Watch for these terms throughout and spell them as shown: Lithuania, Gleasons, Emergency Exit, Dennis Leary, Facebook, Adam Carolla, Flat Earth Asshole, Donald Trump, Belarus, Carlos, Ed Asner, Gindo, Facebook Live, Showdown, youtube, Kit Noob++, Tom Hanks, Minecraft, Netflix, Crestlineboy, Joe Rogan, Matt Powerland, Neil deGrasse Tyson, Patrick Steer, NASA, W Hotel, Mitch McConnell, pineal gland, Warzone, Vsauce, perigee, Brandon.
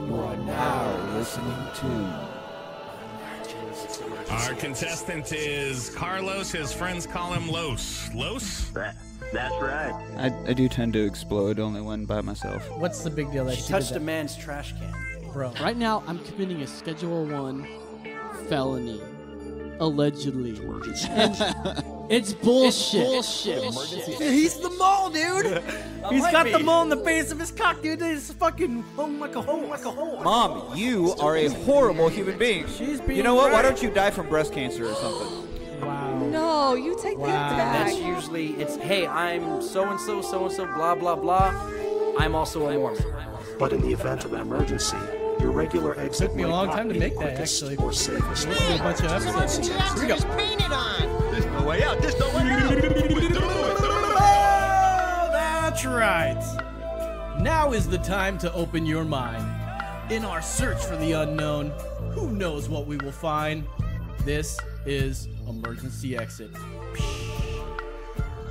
You are now listening to... Our contestant is Carlos. His friends call him Los. Los? That's right. I do tend to explode only when by myself. What's the big deal? That she touched a man's trash can. Bro. Right now, I'm committing a Schedule 1 felony. Allegedly. It's bullshit. It's bullshit. Dude, he's the mole, dude. He's got the mole in the base of his cock, dude. He's fucking home like a hole, like a hole. Mom, you are a horrible human being. She's being, you know what? Why don't you die from breast cancer or something? Wow. No, you take that back. That's usually, it's, hey, I'm so-and-so, so-and-so, blah, blah, blah. I'm also a woman. But in the event of an emergency, your regular exit took me a long time to make that, actually. Or safest. A bunch of episodes. Here we go. There's no way out. There's no way out. Oh, that's right. Now is the time to open your mind. In our search for the unknown, who knows what we will find? This is Emergency Exit.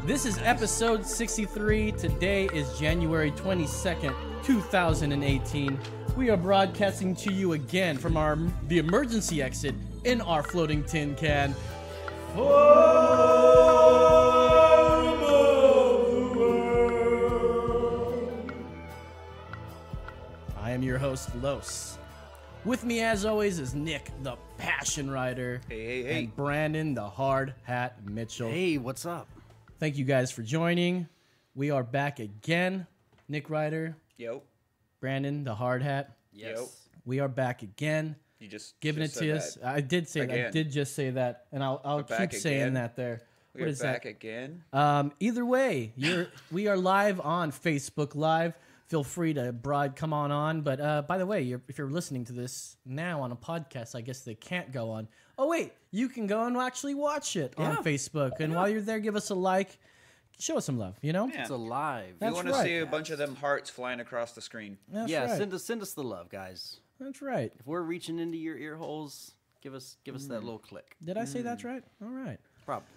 This is episode 63. Today is January 22nd, 2018. We are broadcasting to you again from the emergency exit in our floating tin can. I am your host, Los. With me, as always, is Nick, the Passion Rider, hey. And Brandon, the Hard Hat Mitchell. Hey, what's up? Thank you guys for joining. We are back again. Nick Ryder. Yo. Brandon, the Hard Hat. Yes. We are back again. You just giving it to us. I did say that. I did just say that, and I'll keep saying that there. What is that? We're back again. Either way, we are live on Facebook Live. Feel free to come on. But by the way, if you're listening to this now on a podcast, I guess they can't go on. Oh wait, you can go and actually watch it on Facebook. And while you're there, give us a like. Show us some love, you know? Yeah. It's alive. That's right. You want to see a bunch of them hearts flying across the screen. That's right. Send us the love, guys. That's right. If we're reaching into your ear holes, give us that little click. Did I say that's right? All right. Probably.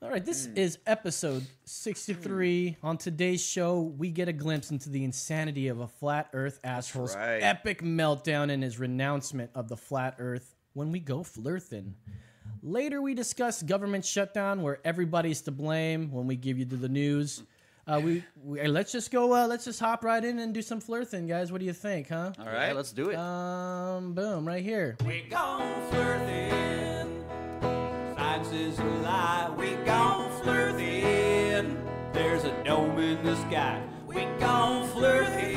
All right, this is episode 63. On today's show, we get a glimpse into the insanity of a flat earth asshole's epic meltdown and his renouncement of the flat earth when we go flirthin'. Later, we discuss government shutdown, where everybody's to blame. When we give you the news, let's just go. Let's just hop right in and do some flirting, guys. What do you think, huh? All right, let's do it. Boom, right here. We gone flirting. Science is a lie. We gone flirting. There's a dome in the sky. We gone flirting.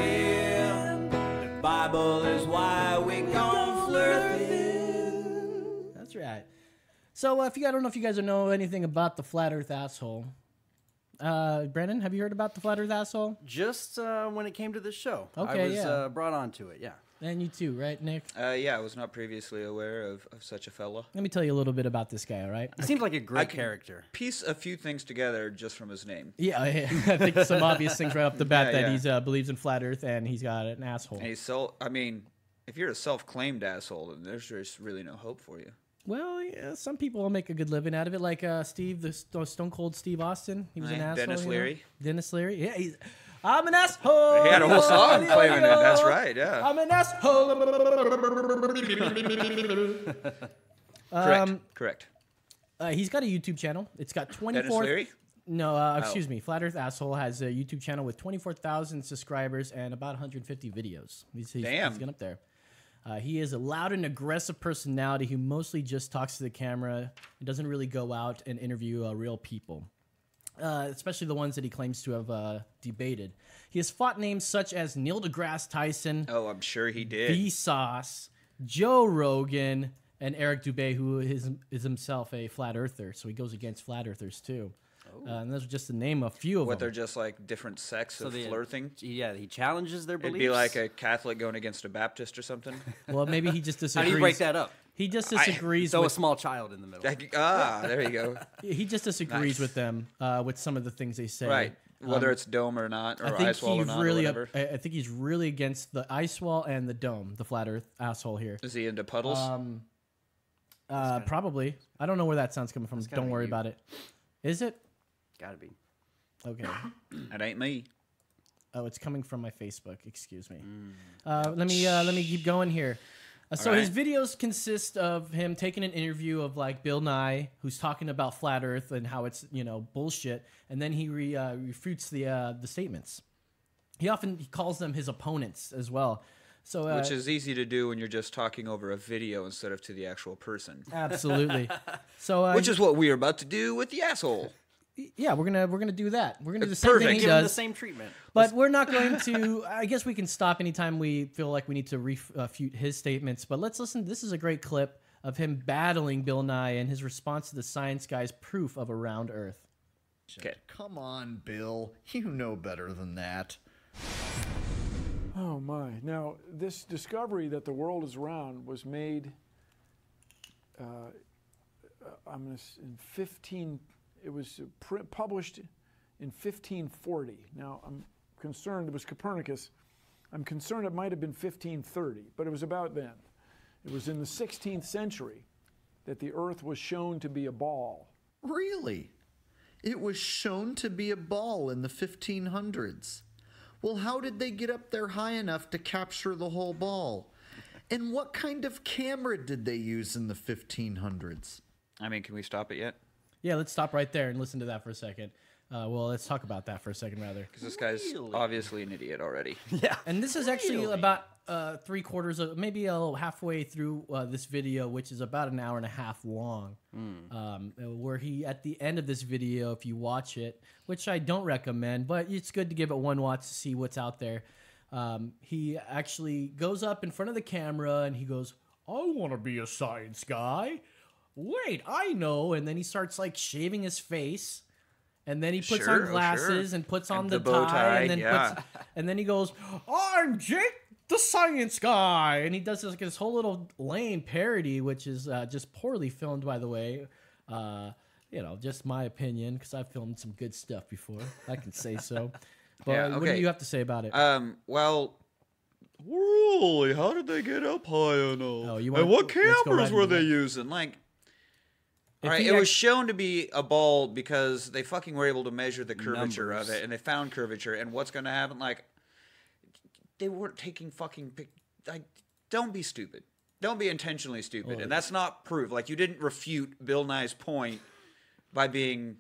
The Bible is why we gone flirting. That's right. So, I don't know if you guys know anything about the Flat Earth Asshole. Brandon, have you heard about the Flat Earth Asshole? Just when it came to this show. Okay, I was brought on to it, yeah. And you too, right, Nick? Yeah, I was not previously aware of such a fella. Let me tell you a little bit about this guy, all right? He seems like a great character. Piece a few things together just from his name. Yeah, I think some obvious things right off the bat that he believes in Flat Earth and he's got an asshole. And if you're a self-claimed asshole, then there's just really no hope for you. Well, yeah, some people will make a good living out of it, like Steve, the Stone Cold Steve Austin. He was an asshole. Dennis Leary. Dennis Leary. Yeah, I'm an asshole. He had a whole song playing it. That's right, yeah. I'm an asshole. Correct. He's got a YouTube channel. It's got 24... Dennis Leary? No, excuse me. Flat Earth Asshole has a YouTube channel with 24,000 subscribers and about 150 videos. He's getting up there. He is a loud and aggressive personality who mostly just talks to the camera and doesn't really go out and interview real people, especially the ones that he claims to have debated. He has fought names such as Neil deGrasse Tyson. Oh, I'm sure he did. Vsauce, Joe Rogan, and Eric Dubay, who is himself a flat earther, so he goes against flat earthers too. And those are just to name a few of them. They're just like different sects of flirting? Yeah, he challenges their beliefs. It'd be like a Catholic going against a Baptist or something. Well, maybe he just disagrees. How do you break that up? He just disagrees with... a small child in the middle. There you go. He just disagrees with them, with some of the things they say. Right, whether it's dome or not, or ice wall or not, or whatever. I think he's really against the ice wall and the dome, the flat earth asshole here. Is he into puddles? Probably. I don't know where that sound's coming from. Don't worry about it. Is it? Gotta be. Okay. That ain't me. Oh, it's coming from my Facebook. Excuse me. Let me keep going here. So his videos consist of him taking an interview of like Bill Nye, who's talking about flat Earth and how it's, you know, bullshit, and then he refutes the statements. He calls them his opponents as well. So, which is easy to do when you're just talking over a video instead of to the actual person. Absolutely. So, which is what we are about to do with the asshole. Yeah, we're gonna do that. We're gonna do the same thing he does. Give him the same treatment. But we're not going to. I guess we can stop anytime we feel like we need to refute his statements. But let's listen. This is a great clip of him battling Bill Nye and his response to the science guy's proof of a round Earth. Okay, come on, Bill. You know better than that. Oh my! Now this discovery that the world is round was made. I'm gonna in 15. It was published in 1540. Now, I'm concerned it was Copernicus. I'm concerned it might have been 1530, but it was about then. It was in the 16th century that the Earth was shown to be a ball. Really? It was shown to be a ball in the 1500s. Well, how did they get up there high enough to capture the whole ball? And what kind of camera did they use in the 1500s? I mean, can we stop it yet? Yeah, let's stop right there and listen to that for a second. Well, let's talk about that for a second, rather. Because this guy's obviously an idiot already. Yeah. And this is actually about three-quarters of, maybe halfway through this video, which is about 1.5 hours long. Mm. Where he, at the end of this video, if you watch it, which I don't recommend, but it's good to give it one watch to see what's out there. He actually goes up in front of the camera and he goes, "I want to be a science guy. Wait, I know." And then he starts like shaving his face, and then he puts on glasses and puts on the bow tie, and then and then he goes, "I'm Jake the science guy," and he does this, like, this whole little lame parody, which is just poorly filmed, by the way. You know, just my opinion, because I've filmed some good stuff before. I can say so. But yeah, okay. What do you have to say about it? Well, really, how did they get up high enough? Oh, you want, and what cameras were they using? Like. All right, it was shown to be a ball because they fucking were able to measure the curvature of it, and they found curvature. And what's going to happen? Like, they weren't taking fucking pic. Like, don't be stupid. Don't be intentionally stupid. Oh, and that's not proof. Like, you didn't refute Bill Nye's point by being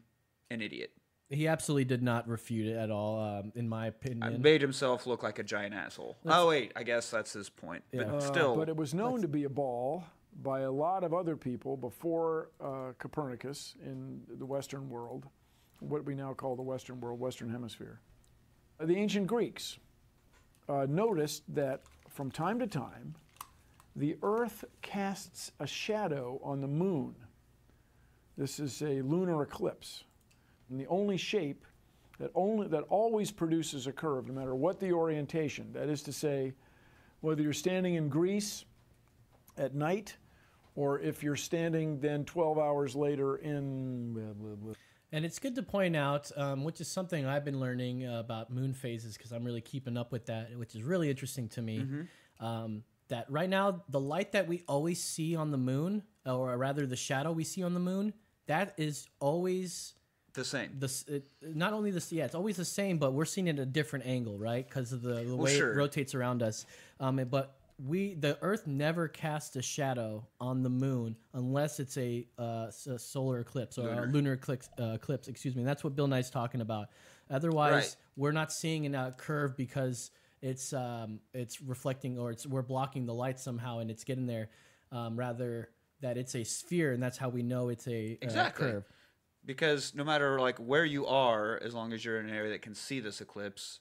an idiot. He absolutely did not refute it at all, in my opinion. He made himself look like a giant asshole. That's, oh, wait, I guess that's his point. Yeah. But still. But it was known to be a ball by a lot of other people before Copernicus in the Western world, what we now call the Western world, Western Hemisphere. The ancient Greeks noticed that from time to time, the Earth casts a shadow on the moon. This is a lunar eclipse. And the only shape that always produces a curve, no matter what the orientation, that is to say, whether you're standing in Greece at night, or if you're standing then 12 hours later in blah, blah, blah. And it's good to point out, which is something I've been learning about moon phases, because I'm really keeping up with that, which is really interesting to me, that right now the light that we always see on the moon, or rather the shadow we see on the moon, that is always the same. Not only this, yeah, it's always the same, but we're seeing it at a different angle, right? Because of the way it rotates around us. But the Earth never casts a shadow on the moon unless it's a solar eclipse or a lunar eclipse. Excuse me. That's what Bill Nye's talking about. Otherwise, we're not seeing a curve because it's reflecting, or we're blocking the light somehow, and it's getting there. Rather that it's a sphere, and that's how we know it's a curve. Because no matter like where you are, as long as you're in an area that can see this eclipse,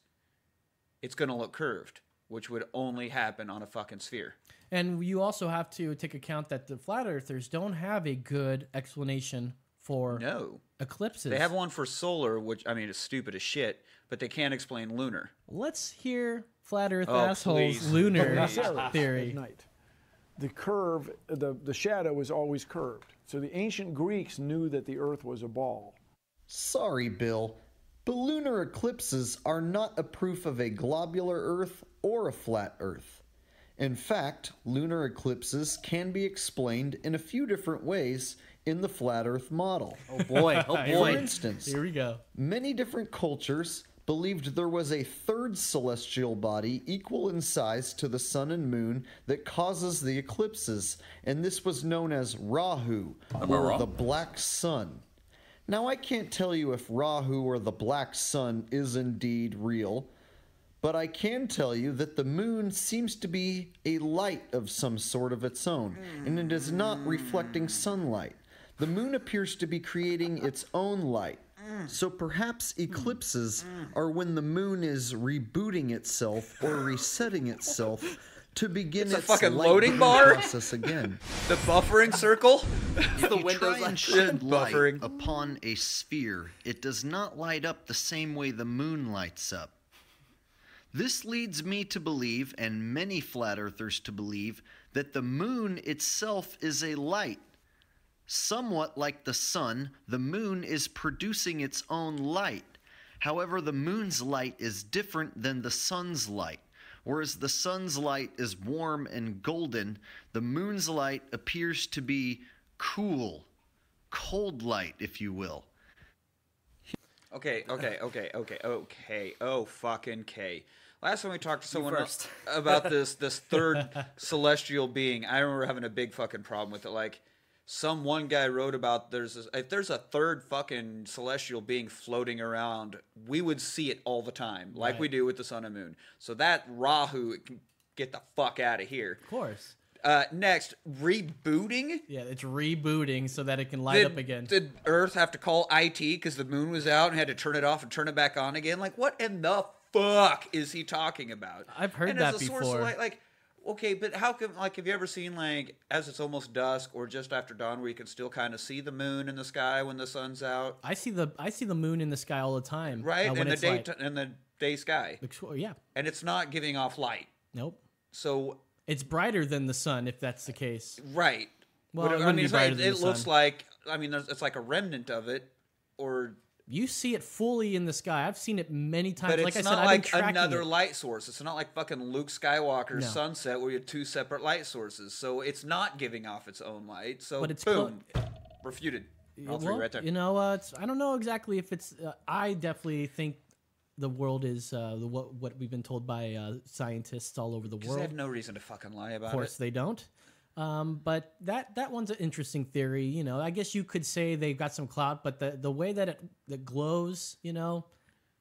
it's going to look curved, which would only happen on a fucking sphere. And you also have to take account that the flat earthers don't have a good explanation for eclipses. They have one for solar, which, I mean, is stupid as shit, but they can't explain lunar. Let's hear flat earth assholes' lunar theory. At night, the curve, the shadow is always curved. So the ancient Greeks knew that the earth was a ball. Sorry, Bill, but lunar eclipses are not a proof of a globular earth or a flat Earth. In fact, lunar eclipses can be explained in a few different ways in the flat Earth model. Oh boy, oh boy. For instance, here we go. Many different cultures believed there was a third celestial body equal in size to the sun and moon that causes the eclipses, and this was known as Rahu, or the Black Sun. Now, I can't tell you if Rahu or the Black Sun is indeed real, but I can tell you that the moon seems to be a light of some sort of its own, and it is not reflecting sunlight. The moon appears to be creating its own light. So perhaps eclipses are when the moon is rebooting itself or resetting itself to begin its fucking loading bar process again. The buffering circle. The windows and shed light buffering upon a sphere. It does not light up the same way the moon lights up. This leads me to believe, and many flat earthers to believe, that the moon itself is a light. Somewhat like the sun, the moon is producing its own light. However, the moon's light is different than the sun's light. Whereas the sun's light is warm and golden, the moon's light appears to be cool, cold light, if you will. Okay. Oh, fucking K. Last time we talked to someone else about this third celestial being, I remember having a big fucking problem with it. Like, some one guy wrote about if there's a third fucking celestial being floating around, we would see it all the time, like we do with the sun and moon. So that Rahu, it can get the fuck out of here. Of course. Next, rebooting? Yeah, it's rebooting so that it can light up again. Did Earth have to call IT because the moon was out and had to turn it off and turn it back on again? Like, what in the fuck is he talking about? I've heard that before. And as a source of light, like, okay, but how come, like, have you ever seen, like, as it's almost dusk or just after dawn where you can still kind of see the moon in the sky when the sun's out? I see the moon in the sky all the time. Right? In the day sky. Yeah. And it's not giving off light. Nope. So it's brighter than the sun, if that's the case. Right. Well, but, I mean, it looks like, I mean, it's like a remnant of it, or you see it fully in the sky. I've seen it many times. But like it's not like another light source. It's not like fucking Luke Skywalker's sunset where you have two separate light sources. So it's not giving off its own light. So but it's boom, refuted. All three right there. You know, I don't know exactly if it's. I definitely think the world is what we've been told by scientists all over the world. They have no reason to fucking lie about it. Of course they don't. But that one's an interesting theory. You know, I guess you could say they've got some clout, but the way that it glows, you know,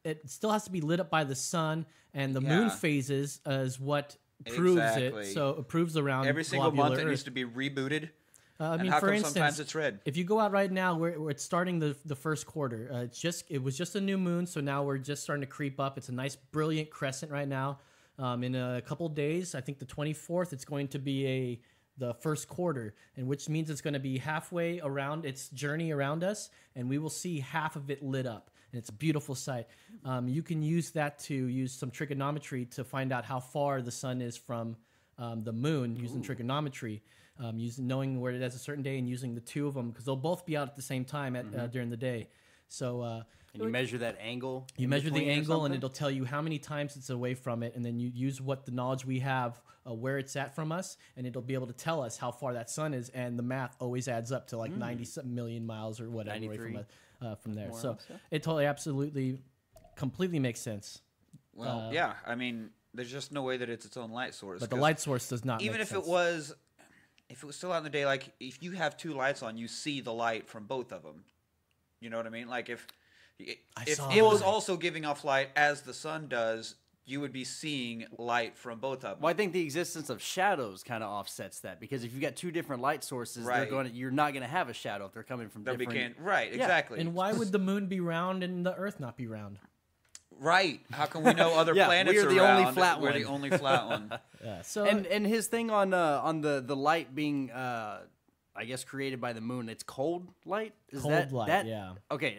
it still has to be lit up by the sun, and the moon phases is what proves it. So it proves around every single month Earth. It needs to be rebooted. I mean, for instance, sometimes it's red. If you go out right now, we're it's starting the first quarter. It was just a new moon, so now we're just starting to creep up. It's a nice, brilliant crescent right now. In a couple of days, I think the 24th, it's going to be the first quarter, and which means it's going to be halfway around its journey around us, and we will see half of it lit up, and it's a beautiful sight. You can use that to use some trigonometry to find out how far the sun is from the moon using trigonometry. Knowing where it is a certain day and using the two of them, because they'll both be out at the same time during the day. So and you measure that angle. You measure the angle, and it'll tell you how many times it's away from it, and then you use what the knowledge we have where it's at from us, and it'll be able to tell us how far that sun is. And the math always adds up to like 90 million miles or whatever away from there. So it totally, absolutely, completely makes sense. Well, yeah. I mean, there's just no way that it's its own light source. But the light source does not. Even if it was. If it was still out in the day, like, if you have two lights on, you see the light from both of them. You know what I mean? Like, if it was also giving off light as the sun does, you would be seeing light from both of them. Well, I think the existence of shadows kind of offsets that, because if you've got two different light sources, you're not going to have a shadow if they're coming from different... Right, exactly. Yeah. And why would the moon be round and the Earth not be round? Right. How can we know other planets are round? We're the only flat one. Yeah. So and his thing on the light being I guess created by the moon, it's cold light. Is that cold light? Okay,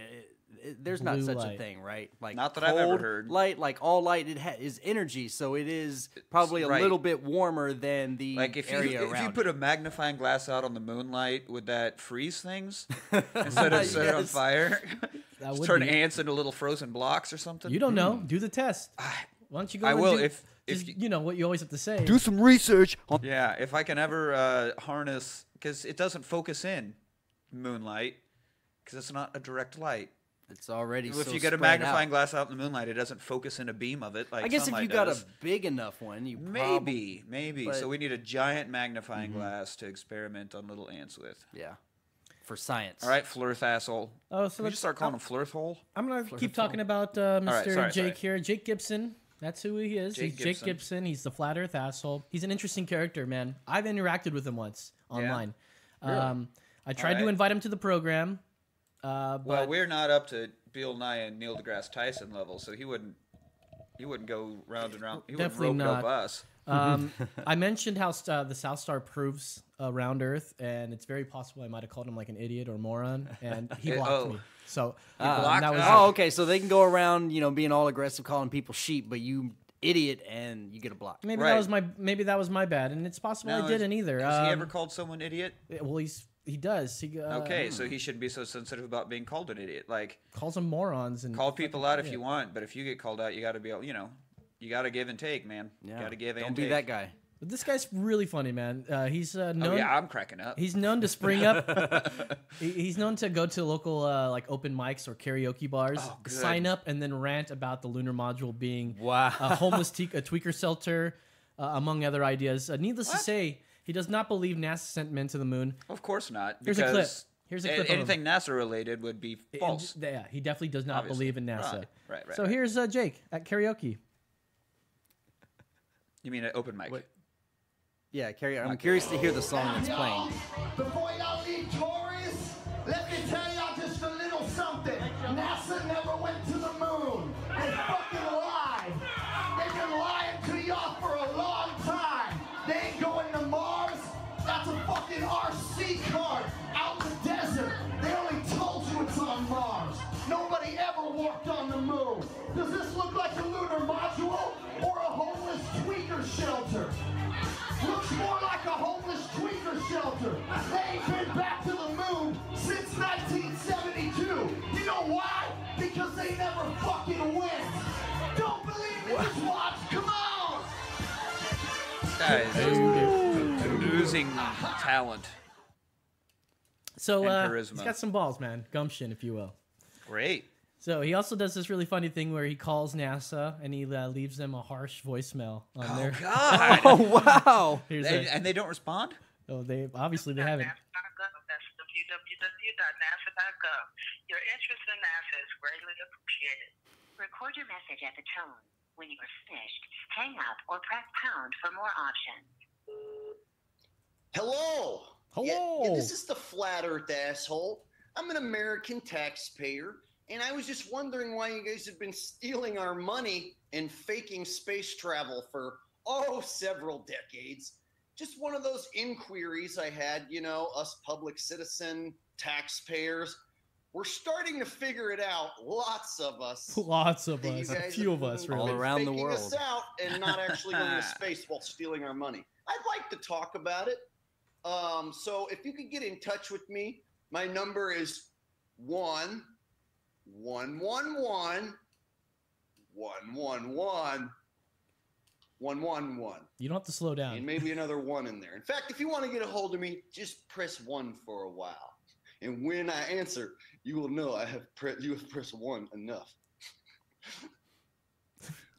there's blue not such light. A thing, right? Like not that cold I've ever heard. Light, like all light, is energy, so it is probably a little bit warmer than the area around. If you put a magnifying glass out on the moonlight, would that freeze things instead of set it on fire? Just turn ants into little frozen blocks or something. You don't know. Do the test. Why don't you go? I will. You know what you always have to say. Do some research. Yeah, if I can ever harness, because it doesn't focus in moonlight, because it's not a direct light. It's already so if you get a magnifying glass out in the moonlight, it doesn't focus in a beam of it. Like I guess if you got a big enough one, you probably... Maybe. So we need a giant magnifying glass to experiment on little ants with. Yeah. For science. All right, Flat Earth Asshole. Oh, so let's just start calling him Flat Earth Hole. I'm going to keep talking about Mr. Jake here. Jake Gibson. That's who he is. He's Jake Gibson. He's the Flat Earth Asshole. He's an interesting character, man. I've interacted with him once online. Really? I tried to invite him to the program. But well, we're not up to Bill Nye and Neil deGrasse Tyson level, so he wouldn't go round and round. He definitely wouldn't rope us. I mentioned how the South Star proves round Earth, and it's very possible I might have called him like an idiot or moron, and he blocked me. So that was okay. So they can go around, you know, being all aggressive, calling people sheep, but you idiot, and you get a block. Maybe that was my bad, and it's possible I didn't either. Has he ever called someone idiot? Well, he does. He, okay, so he shouldn't be so sensitive about being called an idiot. Like calls them morons and call people out if you want, but if you get called out, you got to be able, you know, you got to give and take, man. Yeah. You got to give and take. Don't be that guy. But this guy's really funny, man. He's known. Oh, yeah, I'm cracking up. He's known to spring up. He's known to go to local like open mics or karaoke bars, sign up, and then rant about the lunar module being a homeless tweaker shelter, among other ideas. Needless to say, he does not believe NASA sent men to the moon. Of course not. Here's a clip. Anything NASA related would be false. Yeah, he definitely does not believe in NASA. Right. So here's Jake at karaoke. You mean an open mic? What? Yeah, karaoke. I'm curious to hear the song that's playing. Before y'all leave Taurus, let me tell y'all just a little something. NASA never went to the moon. They fucking lied. They've been lying to y'all for a long time. They ain't going to Mars. That's a fucking RC card out in the desert. They only told you it's on Mars. Nobody ever walked on the moon. Does this look like a lunar module or a homeless tweaker shelter? Looks more like a homeless tweaker shelter. They ain't been back to the moon since 1972. You know why? Because they never fucking went. Don't believe me, just watch. Come on! Guys, losing talent. So, he's got some balls, man. Gumption, if you will. Great. So he also does this really funny thing where he calls NASA and he leaves them a harsh voicemail on their... Oh, God. Oh, wow. And they don't respond? Oh, they haven't. www.nasa.gov. Your interest in NASA is greatly appreciated. Record your message at the tone. When you are finished, hang up or press pound for more options. Hello. Hello. Yeah, this is the Flat Earth Asshole. I'm an American taxpayer. And I was just wondering why you guys have been stealing our money and faking space travel for, several decades. Just one of those inquiries I had, you know, us public citizen taxpayers. We're starting to figure it out, lots of us. Lots of us, a few of us, really. All around the world. Faking us out and not actually going to space while stealing our money. I'd like to talk about it. So if you could get in touch with me, my number is 1-1-1-1-1-1-1-1-1-1-1. You don't have to slow down. And maybe another one in there. In fact, if you want to get a hold of me, just press 1 for a while. And when I answer, you will know I have pressed 1 enough.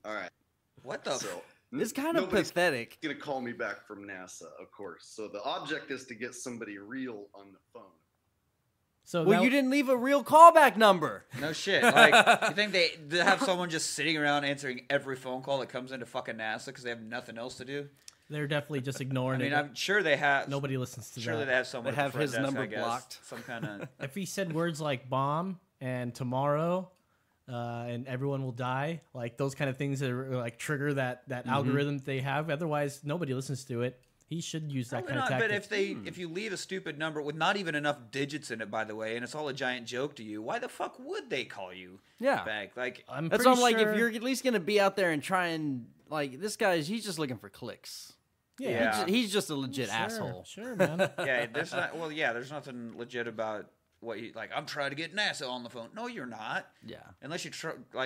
All right. What the? So, it's kind of pathetic. Gonna call me back from NASA, of course. So the object is to get somebody real on the phone. So you didn't leave a real callback number. No shit. Like, you think they have someone just sitting around answering every phone call that comes into fucking NASA because they have nothing else to do? They're definitely just ignoring it. I mean, I'm sure they have. Nobody listens to that. Sure they have someone. They have his number blocked. Some kind of. If he said words like bomb and tomorrow and everyone will die, like those kind of things that are, like trigger that algorithm that they have. Otherwise, nobody listens to it. He should use that kind of tactic. But if you leave a stupid number with not even enough digits in it, by the way, and it's all a giant joke to you, why the fuck would they call you back? Like, that's all. Like, if you're at least going to be out there and try and, like, this guy's, he's just looking for clicks. Yeah. He's just a legit asshole. Sure, man. Yeah, there's nothing legit about what you, like, I'm trying to get NASA on the phone. No, you're not. Yeah. Unless you,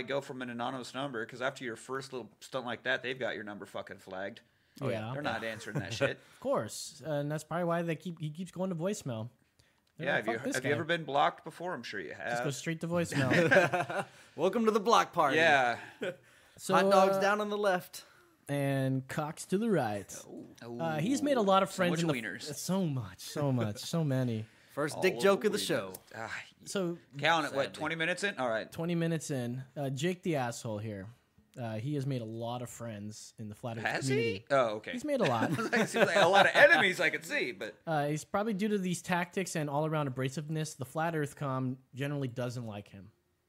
go from an anonymous number, because after your first little stunt like that, they've got your number fucking flagged. Oh, yeah. They're not answering that shit. Of course. And that's probably why he keeps going to voicemail. They're yeah, like, have you ever been blocked before? I'm sure you have. Just go straight to voicemail. Welcome to the block party. Yeah. So, hot dogs down on the left. And cocks to the right. Oh. He's made a lot of friends. So much wieners. So much. So many. First dick joke of the show. So count it. What, 20 minutes in? All right. 20 minutes in. Jake the asshole here. He has made a lot of friends in the Flat Earth community. Has he? Oh, okay. He's made a lot. It seems like a lot of enemies I could see, but... he's probably, due to these tactics and all-around abrasiveness, the Flat Earth comm generally doesn't like him.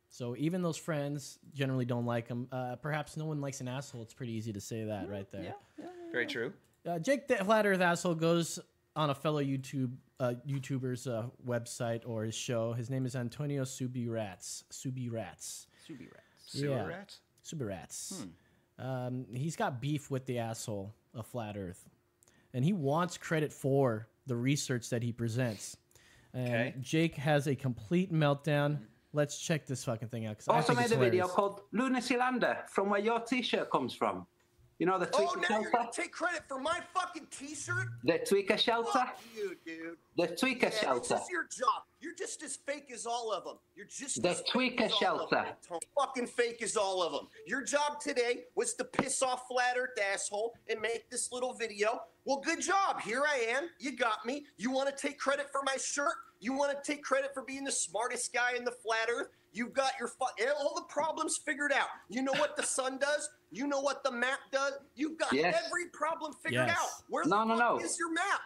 So even those friends generally don't like him. Perhaps no one likes an asshole. It's pretty easy to say that right there. Yeah. Very true. Jake the Flat Earth asshole goes on a fellow YouTuber's website or his show. His name is Antonio Subirats. Subirats. He's got beef with the asshole of Flat Earth, and he wants credit for the research that he presents. Okay. Jake has a complete meltdown. Let's check this fucking thing out. Also made a video called Lunacy Lander, from where your T-shirt comes from. You know, the Tweaker Shelter? Oh, now you're going to take credit for my fucking T-shirt? The Tweaker Shelter? Fuck you, dude. The Tweaker Shelter. This is your job. You're just as fake as all of them. You're just the Tweaker Shelter. Fucking fake as all of them. Your job today was to piss off Flat Earth asshole and make this little video. Well, good job. Here I am. You got me. You want to take credit for my shirt? You want to take credit for being the smartest guy in the Flat Earth? You've got your all the problems figured out. You know what the sun does? You know what the map does? You've got every problem figured out. Where the fuck is your map?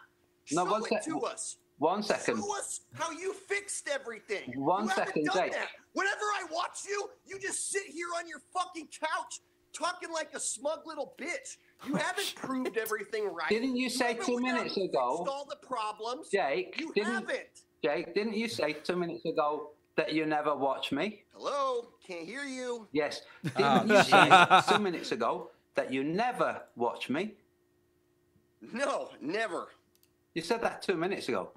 No, show it to us. One second. Show us how you fixed everything. Jake. Whenever I watch you, you just sit here on your fucking couch talking like a smug little bitch. You haven't proved everything right. Didn't you say 2 minutes ago? All the problems, Jake. You haven't. Jake, didn't you say 2 minutes ago that you never watch me? Hello? Can't hear you. Yes. Didn't you say 2 minutes ago that you never watch me? No, never. You said that 2 minutes ago.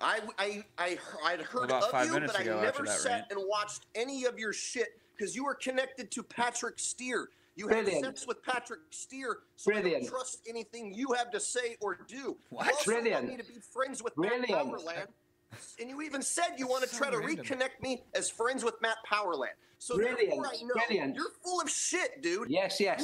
I'd heard of you, but I never sat and watched any of your shit because you were connected to Patrick Steer. You had sex with Patrick Steer, so I don't trust anything you have to say or do. What? Brilliant. You also want me to be friends with Matt Powerland. And you even said you want to try to reconnect me as friends with Matt Powerland. So therefore I know you're full of shit, dude. Yes. You are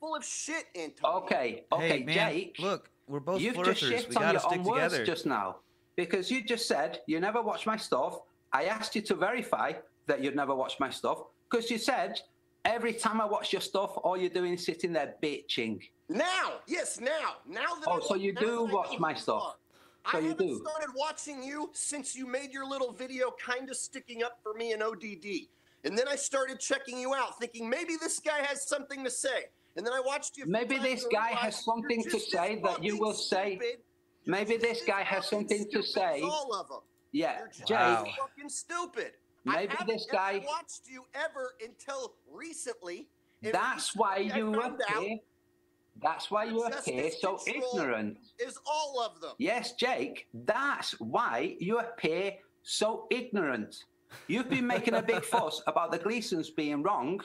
full of shit, Antonio. Okay, hey, man, Jake. Look, we're both flirters. We gotta stick together. Just now, because you just said you never watch my stuff. I asked you to verify that you'd never watch my stuff, because you said every time I watch your stuff, all you're doing is sitting there bitching. Now that so you do watch my stuff. So I haven't started watching you since you made your little video kind of sticking up for me in ODD. And then I started checking you out, thinking maybe this guy has something to say. And then I watched you. Maybe this guy has something to say that you will say. Maybe this guy has something to say. All of them. Yeah, Jake. Fucking stupid. Maybe this guy. I haven't watched you ever until recently. That's why you were here. That's why you are here so ignorant. Is all of them. Yes, Jake, that's why you appear so ignorant. You've been making a big fuss about the Gleasons being wrong.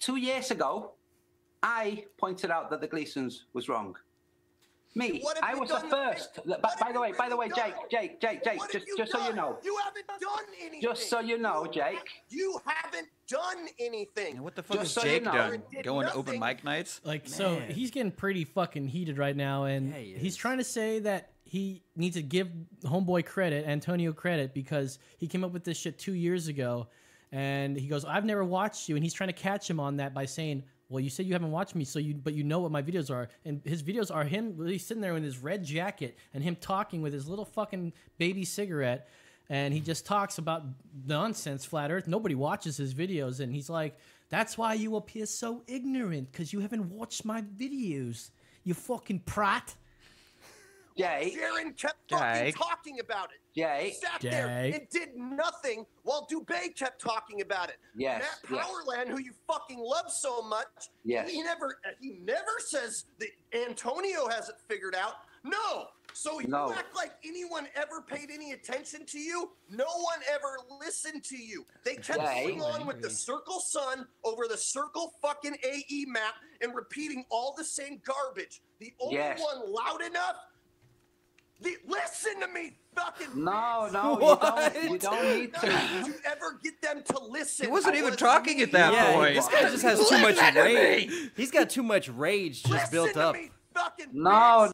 2 years ago, I pointed out that the Gleasons was wrong. Me, I was the first. By the way, Jake, just so you know. You haven't done anything. Just so you know, Jake. You haven't done anything. And what the fuck is Jake done? Going to open mic nights? Like, so he's getting pretty fucking heated right now, and he's trying to say that he needs to give homeboy credit, Antonio credit, because he came up with this shit 2 years ago, and he goes, I've never watched you, and he's trying to catch him on that by saying, well, you said you haven't watched me, so but you know what my videos are. And his videos are him really sitting there in his red jacket and him talking with his little fucking baby cigarette. And he just talks about nonsense, Flat Earth. Nobody watches his videos. And he's like, that's why you appear so ignorant, because you haven't watched my videos, you fucking prat. Jake. Sharon kept fucking talking about it. Jake. Sat there and did nothing while Dubay kept talking about it. Yes. Matt Powerland, who you fucking love so much, he never says that Antonio has it figured out. No. So you act like anyone ever paid any attention to you. No one ever listened to you. They kept going on with the circle sun over the circle fucking AE map and repeating all the same garbage. The only one loud enough Listen to me, fucking. No, you don't need to. Did you ever get them to listen? He wasn't even talking at that point. This guy just has too much rage. He's got too much rage just built up. No.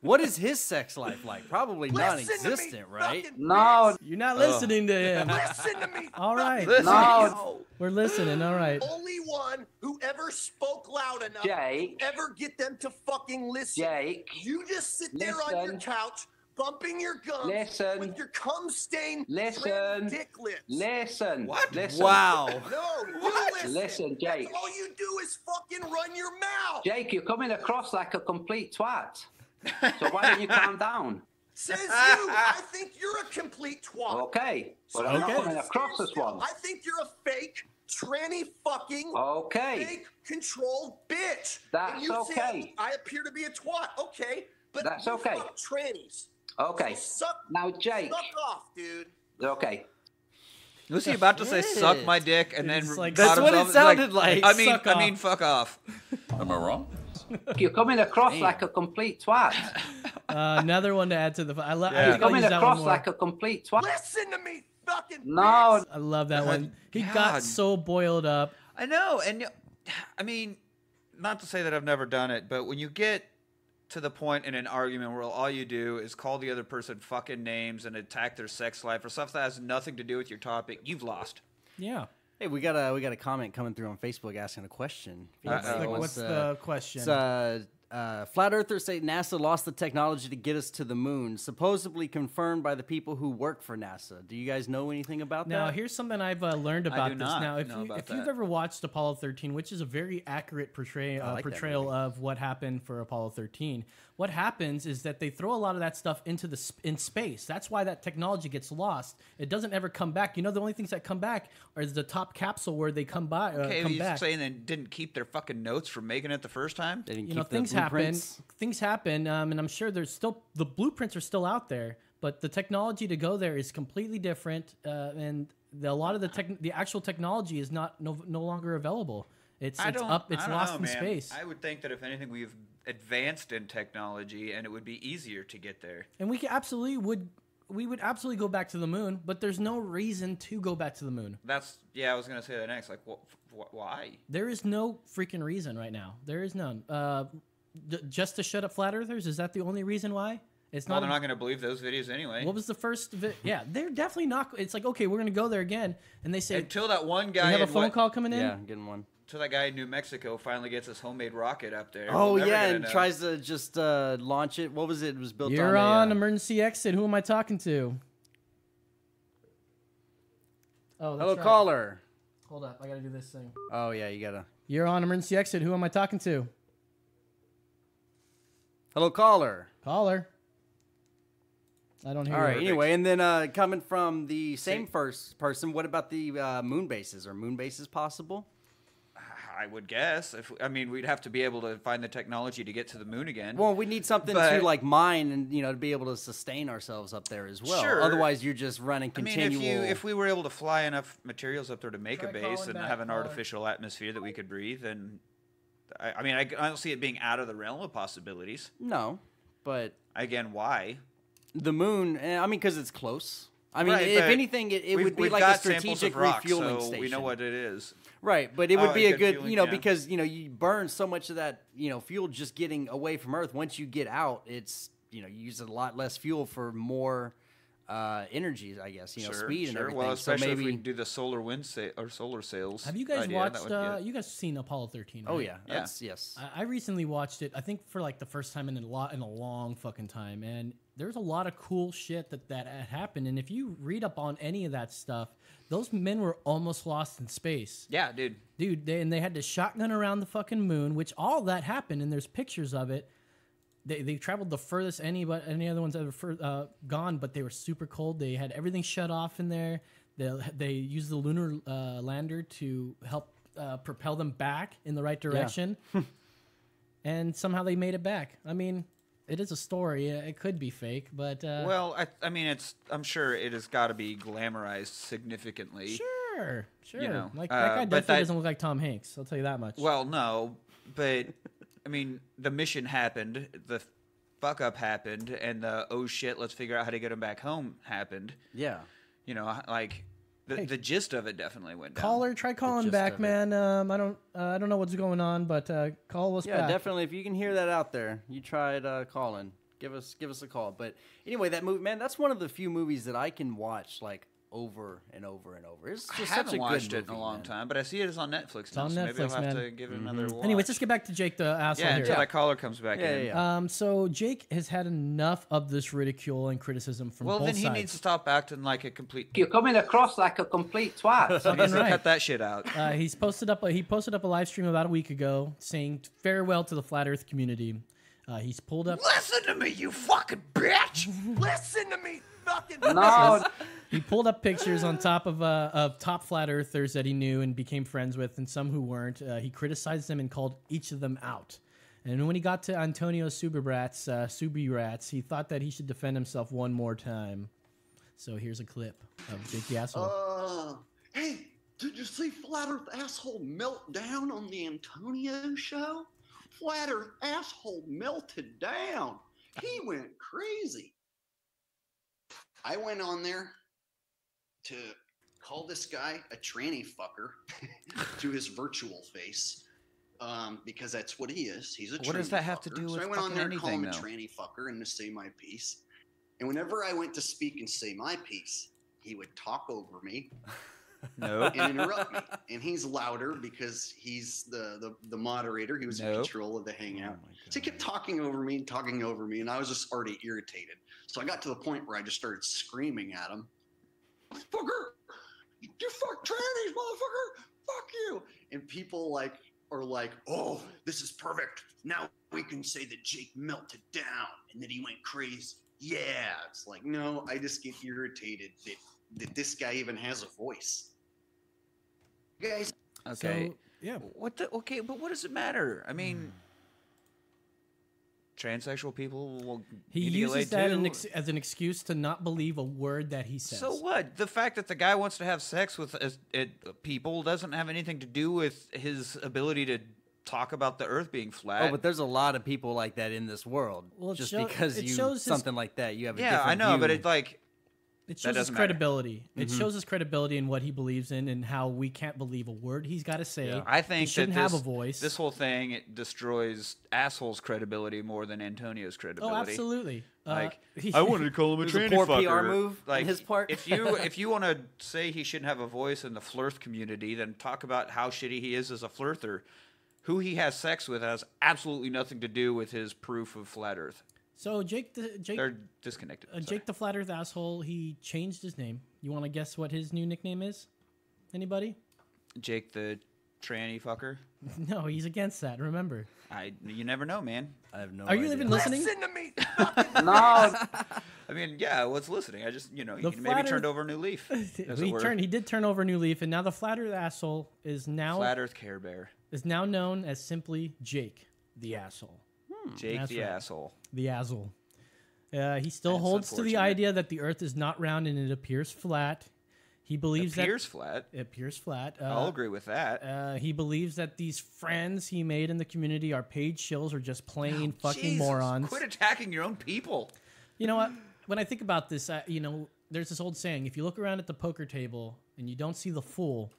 What is his sex life like? Probably non-existent, right? No. You're not listening to him. Listen to me. All right. No. We're listening, all right. Only one who ever spoke loud enough to ever get them to fucking listen. Jake. You just sit there on your couch, bumping your gums with your cum-stained dick lips. What? Wow. No, you listen, Jake. That's all you do is fucking run your mouth. Jake, you're coming across like a complete twat. So why don't you calm down? Says you. I think you're a complete twat. Okay. But I'm not coming across as one. I think you're a fake tranny fucking fake controlled bitch. That's okay. I appear to be a twat. Okay. But that's okay. Fuck trannies. Okay. So suck, now, Jake. Suck off, dude. Okay. Was he about to say "suck my dick" and then like, that's what it sounded like? I mean, fuck off. Am I wrong? You're coming across like a complete twat. Another one to add to the. You're coming across like a complete twat. Listen to me, fucking. No, I love that one. He got so boiled up. I know, and I mean, not to say that I've never done it, but when you get to the point in an argument where all you do is call the other person fucking names and attack their sex life or stuff that has nothing to do with your topic, you've lost. Yeah. Hey, we got a comment coming through on Facebook asking a question. What's the question? It's, flat earthers say NASA lost the technology to get us to the moon, supposedly confirmed by the people who work for NASA. Do you guys know anything about that? Now, here's something I've learned about this. Now, if you've ever watched Apollo 13, which is a very accurate portrayal of what happened for Apollo 13, what happens is that they throw a lot of that stuff into the in space. That's why that technology gets lost. It doesn't ever come back. You know, the only things that come back are the top capsule where they come by. You're saying they didn't keep their fucking notes from making it the first time. They didn't keep things happen. Things happen, and I'm sure there's still the blueprints are still out there, but the technology to go there is completely different, and a lot of the actual technology is no longer available. It's lost in space. I would think that if anything, we've advanced in technology, and it would be easier to get there. And we would absolutely go back to the moon, but there's no reason to go back to the moon. I was gonna say that next. Like, why? There is no freaking reason right now. There is none. Just to shut up flat earthers? Is that the only reason why? It's not. Well, they're not going to believe those videos anyway. What was the first? Yeah, they're definitely not. It's like, okay, we're going to go there again, and they say until that one guy have a phone call coming in. Yeah, getting one. Until that guy in New Mexico finally gets his homemade rocket up there. Oh yeah, and tries to just launch it. What was it? It was built. You're on emergency exit. Who am I talking to? Oh, hello, caller. Hold up, I got to do this thing. Oh yeah, you gotta. You're on emergency exit. Who am I talking to? Hello, caller. Caller. I don't hear you. All right, anyway, and then coming from the same first person, what about the moon bases? Are moon bases possible? I would guess. We'd have to be able to find the technology to get to the moon again. Well, we need something to, like, mine and, you know, to be able to sustain ourselves up there as well. Sure. Otherwise, you're just running continual... if we were able to fly enough materials up there to make a base and have an artificial atmosphere that we could breathe and... I don't see it being out of the realm of possibilities. No, but... Again, why? The moon, because it's close. If anything, it would be like a strategic refueling station. We know what it is. Right, but it would be a good, because, you burn so much of that, fuel just getting away from Earth. Once you get out, it's, you use a lot less fuel for more... energies, I guess, speed and everything. Well, especially if we do the solar wind or solar sails. Have you guys watched? You guys seen Apollo 13? Right? Oh yeah, yes. I recently watched it. I think for like the first time in a long fucking time, and there's a lot of cool shit that happened. And if you read up on any of that stuff, those men were almost lost in space. Yeah, dude. They had to shotgun around the fucking moon, which all that happened, and there's pictures of it. They traveled the furthest any other ones ever gone, but they were super cold. They had everything shut off in there. They used the lunar lander to help propel them back in the right direction, and somehow they made it back. I mean, it is a story. It could be fake, but I'm sure it has got to be glamorized significantly. Sure. Like that guy definitely doesn't look like Tom Hanks. I'll tell you that much. Well, no, but. The mission happened. The fuck up happened and the, oh shit, let's figure out how to get him back home happened. Yeah. You know, like the gist of it definitely went down. Caller, try calling back, man. I don't know what's going on, but call us back. Yeah, definitely. If you can hear that out there, you tried calling. Give us a call. But anyway, that movie, man, that's one of the few movies that I can watch like over and over and over. It's just I haven't watched it in a long time, but I see it is on Netflix. It's on Netflix, maybe I'll have to give it another watch. Anyways, let's get back to Jake the asshole. Yeah, until that caller comes back in. Yeah. So Jake has had enough of this ridicule and criticism from both sides. Well, then he needs to stop acting like a complete. You're coming across like a complete twat. So he's gonna cut that shit out. He's posted up. He posted up a live stream about a week ago saying farewell to the flat Earth community. He's pulled up. Listen to me, you fucking bitch! Listen to me, fucking bitch! He pulled up pictures on top of top flat earthers that he knew and became friends with, and some who weren't. He criticized them and called each of them out. And when he got to Antonio Subirats, he thought that he should defend himself one more time. So here's a clip of Jake the Asshole. Hey, did you see Flat Earth Asshole melt down on the Antonio show? Flat Earth Asshole melted down. He went crazy. I went on there to call this guy a tranny fucker to his virtual face, because that's what he is. He's a tranny fucker. What does that have to do with anything, though? So I went on there to call him a tranny fucker and to say my piece. And whenever I went to speak and say my piece, he would talk over me. No. And interrupt me. And he's louder because he's the moderator. He was in control of the hangout. Oh, so he kept talking over me and talking over me. And I was just already irritated. So I got to the point where I just started screaming at him. Fucker! You fuck trannies, motherfucker! Fuck you! And people like are like, oh, this is perfect. Now we can say that Jake melted down and that he went crazy. Yeah. It's like, no, I just get irritated that this guy even has a voice. Guys. Okay. So, yeah. Okay, but what does it matter? I mean, transsexual people will. He uses that as an excuse to not believe a word that he says. So what? The fact that the guy wants to have sex with people doesn't have anything to do with his ability to talk about the Earth being flat. Oh, but there's a lot of people like that in this world. Well, just because you shows something like that, you have a different view. But it's like. It shows his credibility. It shows his credibility in what he believes in and how we can't believe a word he's got to say. Yeah. I think he shouldn't have a voice. This whole thing, it destroys asshole's credibility more than Antonio's credibility. Oh, absolutely. Like I wanted to call him a tranny fucker. Poor PR move on his part. if you want to say he shouldn't have a voice in the flirth community, then talk about how shitty he is as a flirther. Who he has sex with has absolutely nothing to do with his proof of flat Earth. So they're disconnected. Jake the Flat Earth Asshole, he changed his name. You want to guess what his new nickname is? Anybody? Jake the Tranny Fucker? No, he's against that. Remember, you never know, man. I have no. Are you even listening? Listen to me. No. I mean, yeah, I was listening. I just, you know, he maybe turned over a new leaf. He did turn over a new leaf, and now the Flat Earth Asshole is now Flat Earth Care Bear is now known as simply Jake the Asshole. Jake the Asshole. The Asshole. He still holds to the idea that the Earth is not round and it appears flat. He believes that it appears flat. I'll agree with that. He believes that these friends he made in the community are paid shills or just plain fucking morons. Quit attacking your own people. You know what? When I think about this, you know, there's this old saying: if you look around at the poker table and you don't see the fool,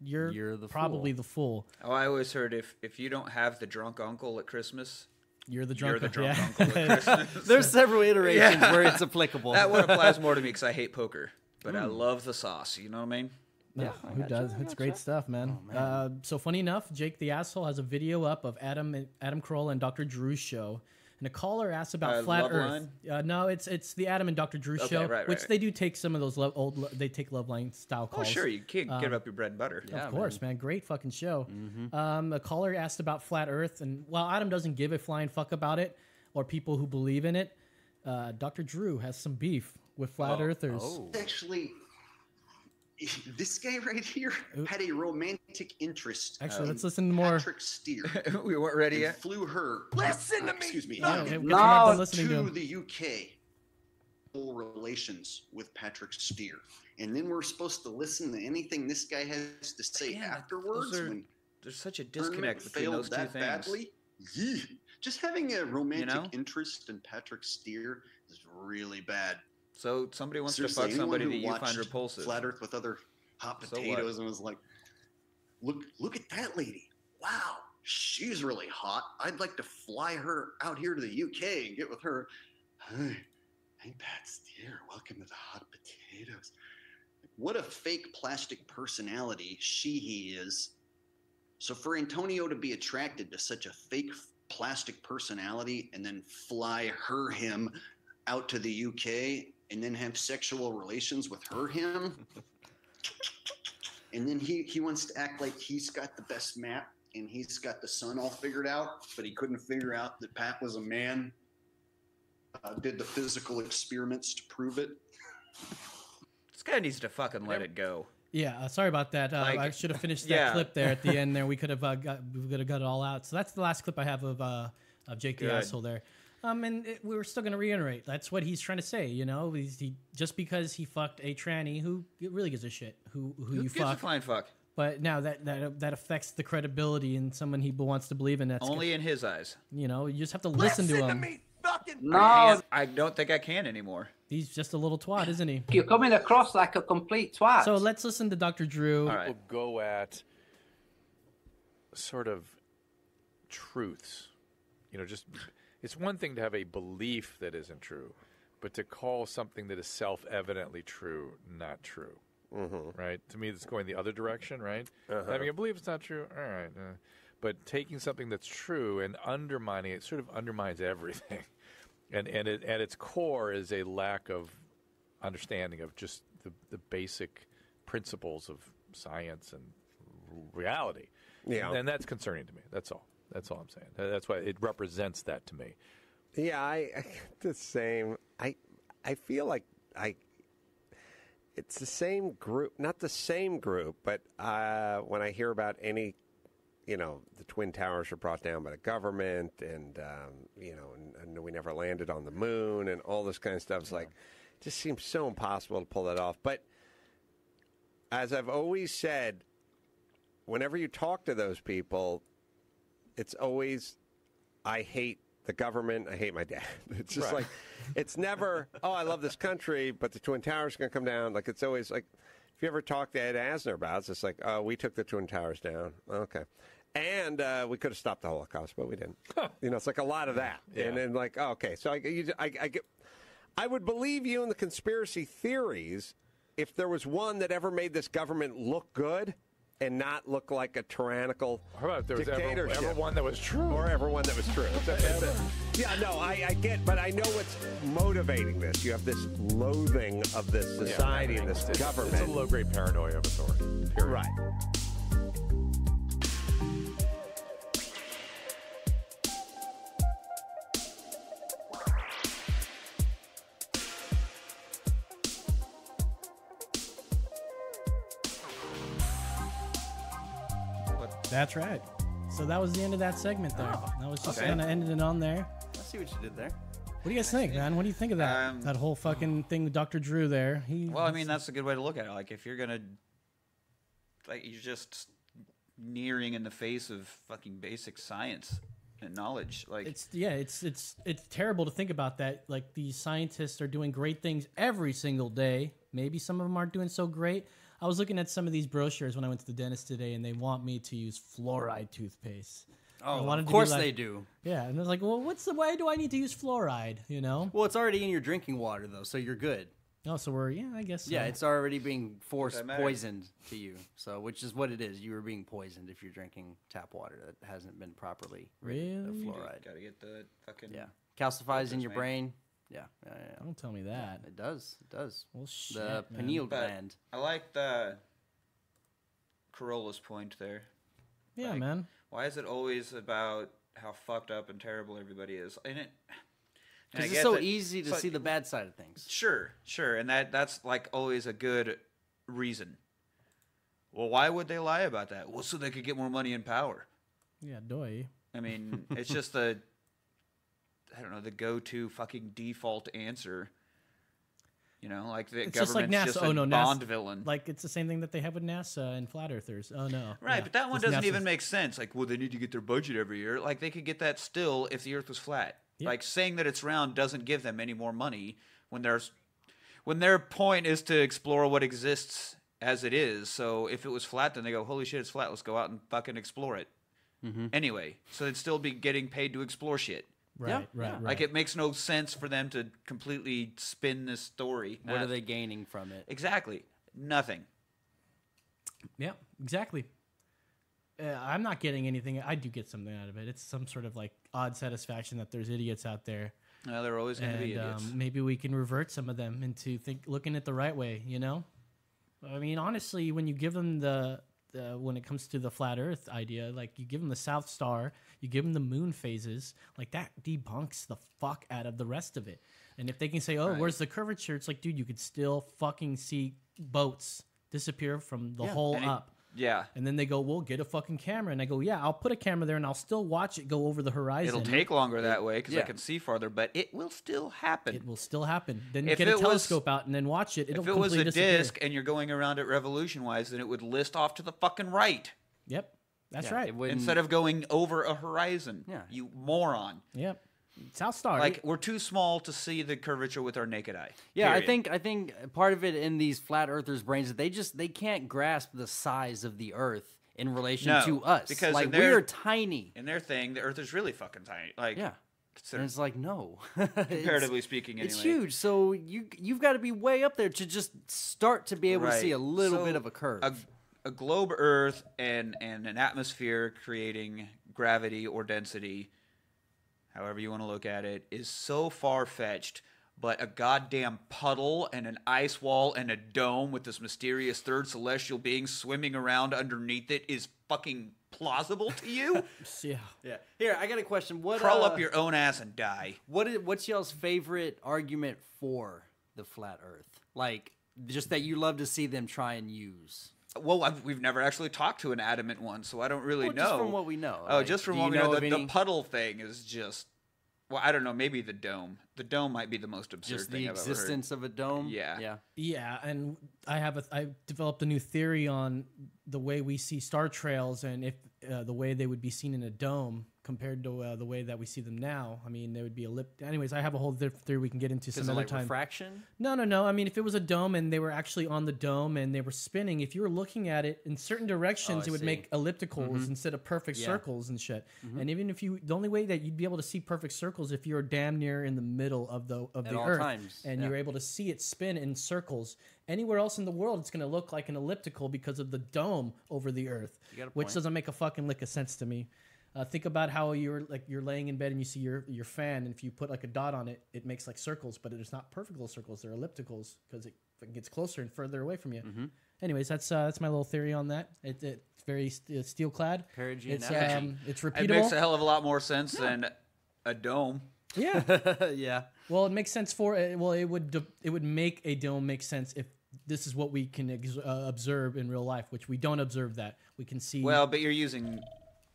you're probably the fool. Oh, I always heard if you don't have the drunk uncle at Christmas, you're the drunk uncle at Christmas. There's several iterations where it's applicable. That one applies more to me because I hate poker, but I love the sauce. You know what I mean? Yeah, who does? It's great stuff, man. Oh, man. So funny enough, Jake the Asshole has a video up of Adam Carolla and Dr. Drew's show. And a caller asked about Flat Earth. No, it's the Adam and Dr. Drew show, which they do take some of those they take Love Line style calls. Oh, sure, you can't give up your bread and butter. Yeah, of course, man. Great fucking show. A caller asked about Flat Earth, and while Adam doesn't give a flying fuck about it or people who believe in it, Dr. Drew has some beef with Flat Earthers. Oh. Actually, this guy right here had a romantic interest. Actually, let's listen to more. Patrick Steer. We weren't ready yet. Flew her. Listen to me. Excuse me. To the UK. Full relations with Patrick Steer, and then we're supposed to listen to anything this guy has to say afterwards. There's such a disconnect between those two things. Badly, Just having a romantic interest in Patrick Steer is really bad. So somebody wants to fuck somebody that you find repulsive. Flat Earth with other hot potatoes and was like, look at that lady. Wow, she's really hot. I'd like to fly her out here to the UK and get with her. Hi, I'm Pat Steer. Welcome to the hot potatoes. What a fake plastic personality he is. So for Antonio to be attracted to such a fake plastic personality and then fly him out to the UK and then have sexual relations with him. And then he wants to act like he's got the best map and he's got the sun all figured out, but he couldn't figure out that Pat was a man. Did the physical experiments to prove it. This guy needs to fucking let it go. Yeah, sorry about that. I should have finished that clip there at the end. There, we could have got it all out. So that's the last clip I have of Jake the Asshole there. And we were still going to reiterate. That's what he's trying to say. You know, he just because he fucked a tranny who really gives a shit who you fuck. Who gives a flying fuck? But now that affects the credibility in someone he wants to believe in. That's only in his eyes. You know, you just have to listen to him. Me. No, I don't think I can anymore. He's just a little twat, isn't he? You're coming across like a complete twat. So let's listen to Dr. Drew. All right. People go at sort of truths. You know, just it's one thing to have a belief that isn't true, but to call something that is self-evidently true not true. Mm-hmm. Right? To me, it's going the other direction, right? Uh-huh. Having a belief it's not true, all right. But taking something that's true and undermining it sort of undermines everything. And it, at its core is a lack of understanding of just the basic principles of science and reality. Yeah. And that's concerning to me. That's all. That's all I'm saying. That's why it represents that to me. Yeah, I the same. I feel like it's the same group. Not the same group, but when I hear about any, you know, the Twin Towers were brought down by the government and, you know, and we never landed on the moon and all this kind of stuff. It's like, it just seems so impossible to pull that off. But as I've always said, whenever you talk to those people, it's always, I hate the government. I hate my dad. It's just like, it's never, oh, I love this country, but the Twin Towers are going to come down. Like, it's always like, if you ever talk to Ed Asner about it, it's just like, oh, we took the Twin Towers down. Okay. And we could have stopped the Holocaust, but we didn't. You know, it's like a lot of that. Yeah. And then like, oh, okay. So I would believe you in the conspiracy theories if there was one that ever made this government look good and not look like a tyrannical dictatorship. How about if there was ever one that was true? Or ever one that was true. Yeah, no, I get, but I know what's motivating this. You have this loathing of this society and this government. It's a low-grade paranoia of a sort. Right. That's right. So that was the end of that segment there. Oh, that was just kind of ended it on there. See what you did there. What do you guys think, man? What do you think of that? That whole fucking thing with Dr. Drew there. Well, I mean, that's a good way to look at it. Like, if you're going to, like, you're just nearing in the face of fucking basic science and knowledge. Like, it's terrible to think about that. Like, these scientists are doing great things every single day. Maybe some of them aren't doing so great. I was looking at some of these brochures when I went to the dentist today, and they want me to use fluoride toothpaste. Oh, of course they do. Yeah, and I was like, well, why do I need to use fluoride, you know? Well, it's already in your drinking water, though, so you're good. Oh, so we're, yeah, I guess so. Yeah, it's already being poisoned to you, so, which is what it is. You were being poisoned if you're drinking tap water that hasn't been properly rid of fluoride. Got to get the fucking... Yeah, calcifies in your brain. Yeah, don't tell me that. It does, it does. Well, shit, the pineal gland. I like the Carolla's point there. Yeah, like, man. Why is it always about how fucked up and terrible everybody is? Because it's so easy to see the bad side of things. Sure, sure. And that's like always a good reason. Well, why would they lie about that? Well, so they could get more money and power. Yeah, doy. I mean, it's just the, I don't know, the go-to fucking default answer You know, like the it's government's just, like NASA. Bond villain. Like it's the same thing that they have with NASA and flat earthers. Oh no, right? Yeah. But that one doesn't even make sense. Like, well, they need to get their budget every year. Like they could get that still if the Earth was flat. Yeah. Like saying that it's round doesn't give them any more money when there's when their point is to explore what exists as it is. So if it was flat, then they go, holy shit, it's flat. Let's go out and fucking explore it. Mm-hmm. Anyway, so they'd still be getting paid to explore shit. Right, yeah, right, right. Like it makes no sense for them to completely spin this story. What are they gaining from it? Exactly. Nothing. Yeah, exactly. I'm not getting anything. I do get something out of it. It's some sort of like odd satisfaction that there's idiots out there. No, they're always going to be idiots. Maybe we can revert some of them into looking at the right way, you know? I mean, honestly, when you give them when it comes to the flat Earth idea, like you give them the South Star, you give them the moon phases, like that debunks the fuck out of the rest of it. And if they can say, oh, right. Where's the curvature? It's like, dude, you could still fucking see boats disappear from the hole up. Yeah. And then they go, well, get a fucking camera. And I go, yeah, I'll put a camera there and I'll still watch it go over the horizon. It'll take longer that way because I can see farther, but it will still happen. It will still happen. Then if get a telescope out and then watch it. It'll completely disappear. If it was a disc and you're going around it revolution-wise, then it would list off to the fucking right. Yep. That's right. Instead of going over a horizon, you moron. Yep. South Star. Like we're too small to see the curvature with our naked eye. Yeah, period. I think part of it in these flat earthers' brains is they can't grasp the size of the Earth in relation to us. Because like we are tiny. In their thing, the Earth is really fucking tiny. Like and it's like no. Comparatively speaking, anyway. It's huge. So you've got to be way up there to just start to be able to see a little bit of a curve. A globe Earth and an atmosphere creating gravity or density, however you want to look at it, is so far-fetched, but a goddamn puddle and an ice wall and a dome with this mysterious third celestial being swimming around underneath it is fucking plausible to you? Yeah. Here, I got a question. What Crawl up your own ass and die. What's y'all's favorite argument for the flat Earth? Like, just that you love to see them try and use. Well, we've never actually talked to an adamant one, so I don't really know. Just from what we know. Oh, like, just from what we know. The puddle thing is just... Well, I don't know. Maybe the dome. The dome might be the most absurd thing I've ever heard. Just the existence of a dome? Yeah. Yeah, and I developed a new theory on the way we see star trails and if the way they would be seen in a dome compared to the way that we see them now. I mean, they would be elliptic. Anyways, I have a whole theory we can get into some other time. Refraction? No. I mean, if it was a dome and they were actually on the dome and they were spinning, if you were looking at it in certain directions, it would make ellipticals instead of perfect circles and shit. Mm-hmm. And even if the only way that you'd be able to see perfect circles if you're damn near in the middle of the Earth times. And you're able to see it spin in circles. Anywhere else in the world, it's going to look like an elliptical because of the dome over the Earth, which doesn't make a fucking lick of sense to me. Think about how you're laying in bed and you see your fan, and if you put like a dot on it, it makes like circles, but it's not perfect little circles; they're ellipticals because it gets closer and further away from you. Mm-hmm. Anyways, that's my little theory on that. It's very steel clad. Perigee. It's repeatable. It makes a hell of a lot more sense than a dome. Yeah, yeah. Well, it makes sense for it. Well, it would make a dome make sense if this is what we can observe in real life, which we don't observe that we can see. Well, but you're using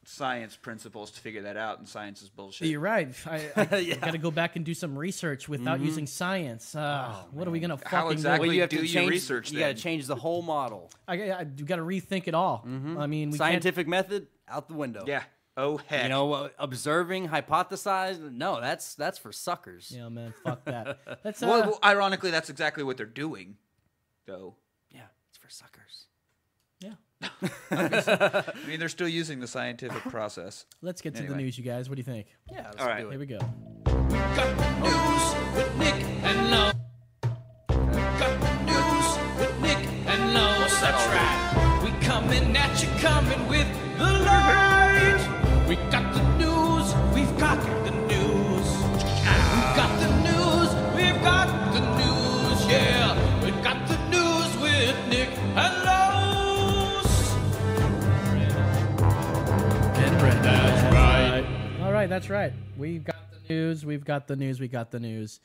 science principles to figure that out, and science is bullshit. You're right. I got to go back and do some research without using science. What are we gonna fucking do? You have to change, research? You got to change the whole model. I got to rethink it all. Mm-hmm. I mean, scientific method out the window. Yeah. Oh heck. You know, observing, hypothesizing. No, that's for suckers. Yeah, man. Fuck that. Well, ironically, that's exactly what they're doing, though. Yeah, it's for suckers. Yeah. I mean, they're still using the scientific process. Let's get to the news, you guys. What do you think? Yeah, let's do it. Here we go. We got news with Nick and Los. We got news with Nick and Los. That's right. We coming at you, coming with the light. We got the news. We've got the news. We've got the news. We've got the news. Yeah, we've got the news with Nick and Los. That's right. All right, that's right. We've got the news. We've got the news. We got the news.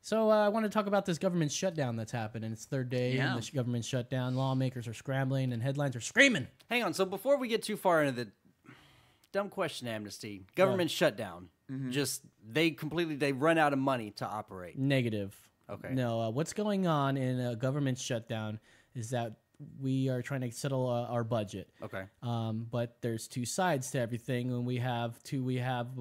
So I want to talk about this government shutdown that's happened, and it's third day and the government shutdown. Lawmakers are scrambling, and headlines are screaming. Hang on. So before we get too far into the dumb question, amnesty, government shutdown, just they run out of money to operate. Negative. Okay. No, what's going on in a government shutdown is that we are trying to settle our budget. Okay. But there's two sides to everything, and we have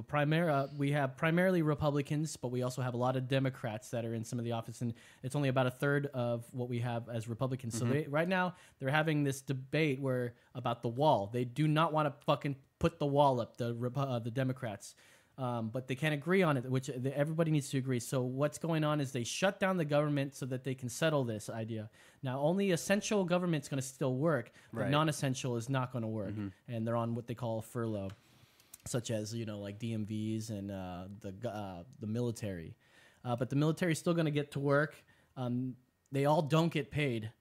primarily Republicans, but we also have a lot of Democrats that are in some of the office, and it's only about a third of what we have as Republicans. Mm-hmm. So right now they're having this debate where about the wall. They do not want to fucking put the wall up, the Democrats. But they can't agree on it, which everybody needs to agree. So what's going on is they shut down the government so that they can settle this idea. Now, only essential government's going to still work, but right. Non-essential is not going to work. Mm-hmm. And they're on what they call furlough, such as, you know, like DMVs and the military. But the military is still going to get to work. They all don't get paid,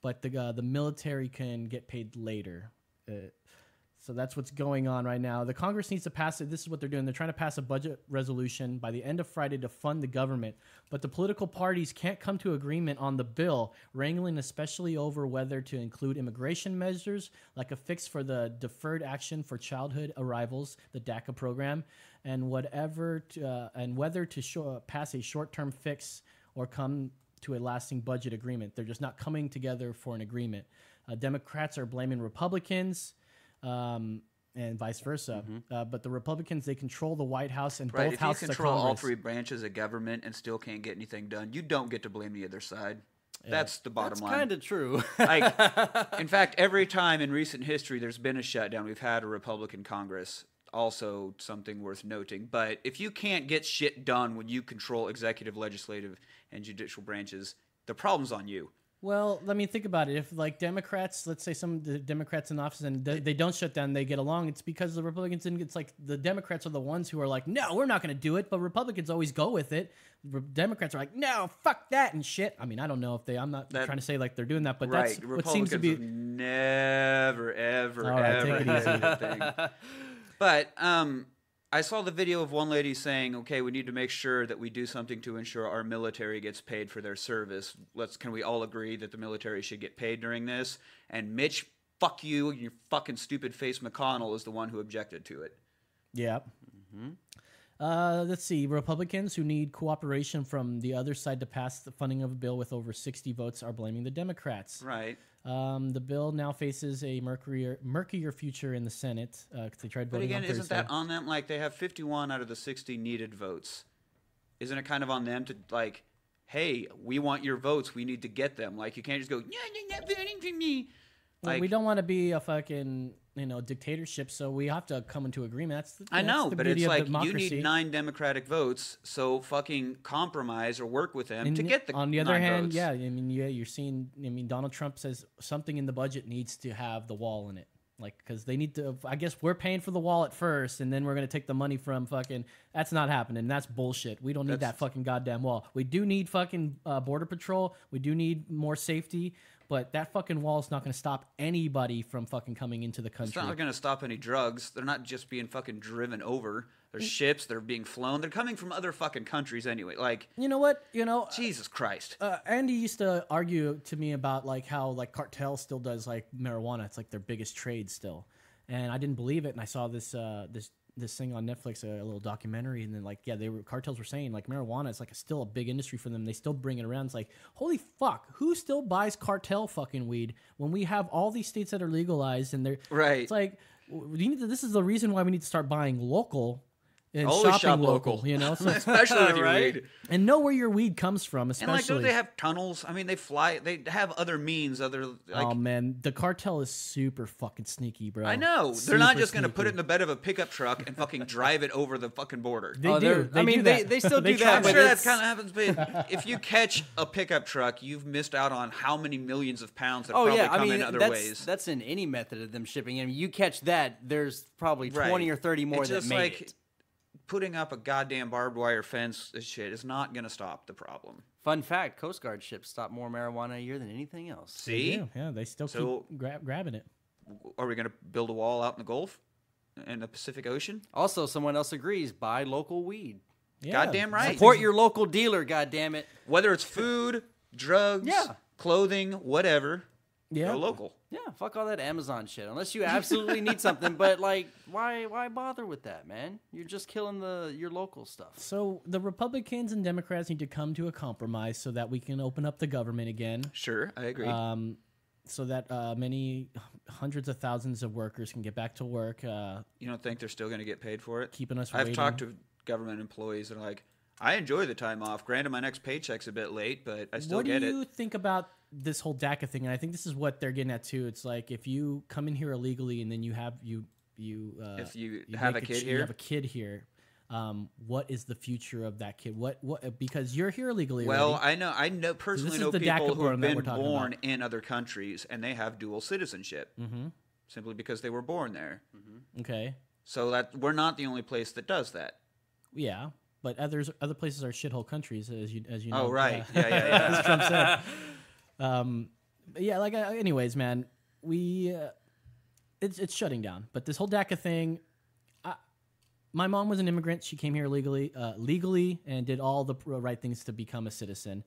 but the military can get paid later. So that's what's going on right now. The Congress needs to pass it. This is what they're doing. They're trying to pass a budget resolution by the end of Friday to fund the government. But the political parties can't come to agreement on the bill, wrangling especially over whether to include immigration measures, like a fix for the Deferred Action for Childhood Arrivals, the DACA program, and whether to pass a short-term fix or come to a lasting budget agreement. They're just not coming together for an agreement. Democrats are blaming Republicans. And vice versa. Mm-hmm. But the Republicans, they control the White House and both houses of Congress. If you control all three branches of government and still can't get anything done, you don't get to blame the other side. Yeah. That's the bottom line. That's kind of true. In fact, every time in recent history there's been a shutdown, we've had a Republican Congress. Also something worth noting. But if you can't get shit done when you control executive, legislative, and judicial branches, the problem's on you. Well, let me think about it. If, like, Democrats, let's say some of the Democrats in office, and they don't shut down, they get along, it's because the Republicans didn't. It's like the Democrats are the ones who are like, no, we're not going to do it, but Republicans always go with it. Democrats are like, no, fuck that and shit. I mean, I don't know if they, I'm not trying to say, like, they're doing that, but right. That's what seems to be. Never, ever, right, ever do that thing. But I saw the video of one lady saying, okay, we need to make sure that we do something to ensure our military gets paid for their service. Can we all agree that the military should get paid during this? And Mitch, fuck you, your fucking stupid face McConnell is the one who objected to it. Yeah. Mm-hmm. Let's see. Republicans who need cooperation from the other side to pass the funding of a bill with over 60 votes are blaming the Democrats. Right. The bill now faces a murkier future in the Senate. They tried voting on Thursday. But again, isn't that on them? Like, they have 51 out of the 60 needed votes. Isn't it kind of on them to, like, hey, we want your votes. We need to get them. Like, you can't just go, no, they're not voting for me. Like, well, we don't want to be a fucking, you know, dictatorship, so we have to come into agreement. But it's like democracy. You need 9 Democratic votes, so fucking compromise or work with them to get the 9 votes. On the other hand, yeah, I mean, yeah, you're seeing. I mean, Donald Trump says something in the budget needs to have the wall in it, like, because they need to. I guess we're paying for the wall at first, and then we're gonna take the money from fucking. That's not happening. That's bullshit. We don't need that fucking goddamn wall. We do need fucking border patrol. We do need more safety. But that fucking wall is not going to stop anybody from fucking coming into the country. It's not going to stop any drugs. They're not just being fucking driven over. There's ships. They're being flown. They're coming from other fucking countries anyway. Like, you know what? You know, Jesus Christ. Andy used to argue to me about, like, how, like, cartel still does, like, marijuana. It's like their biggest trade still, and I didn't believe it. And I saw this thing on Netflix, a little documentary, and then, like, yeah, cartels were saying, like, marijuana is, like, still a big industry for them. They still bring it around. It's like, holy fuck, who still buys cartel fucking weed when we have all these states that are legalized? And they're right. It's like, this is the reason why we need to start buying local. And always shop local, you know, so especially with your weed, and know where your weed comes from. Especially, and, like, don't they have tunnels? I mean, they fly. They have other means. Oh man, the cartel is super fucking sneaky, bro. I know they're not just gonna put it in the bed of a pickup truck and fucking drive it over the fucking border. They still do that. I'm sure that kind of happens. But if you catch a pickup truck, you've missed out on how many millions of pounds that probably come in other ways. That's in any method of them shipping. And you catch that, there's probably 20 or 30 more that made it. Putting up a goddamn barbed wire fence shit is not going to stop the problem. Fun fact, Coast Guard ships stop more marijuana a year than anything else. See? Yeah, they still keep grabbing it. Are we going to build a wall out in the Gulf? In the Pacific Ocean? Also, someone else agrees, buy local weed. Yeah. Goddamn right. Support your local dealer, goddammit. Whether it's food, drugs, clothing, whatever. Yeah. Go local. Yeah, fuck all that Amazon shit. Unless you absolutely need something, but like, why bother with that, man? You're just killing your local stuff. So the Republicans and Democrats need to come to a compromise so that we can open up the government again. Sure, I agree. So that many hundreds of thousands of workers can get back to work. You don't think they're still going to get paid for it? Keeping us waiting. I've talked to government employees that are like, I enjoy the time off. Granted, my next paycheck's a bit late, but I still get it. What do you think about this whole DACA thing? And I think this is what they're getting at too. It's like if you come in here illegally and then you have a kid here. What is the future of that kid? What because you're here illegally. Well, already. I know personally know people who have been born in other countries and they have dual citizenship simply because they were born there. Okay. So that we're not the only place that does that. Yeah. But other places are shithole countries, as you know. Oh, right. Yeah. As Trump said. Yeah, like, anyways, man, it's shutting down. But this whole DACA thing, my mom was an immigrant. She came here legally and did all the right things to become a citizen.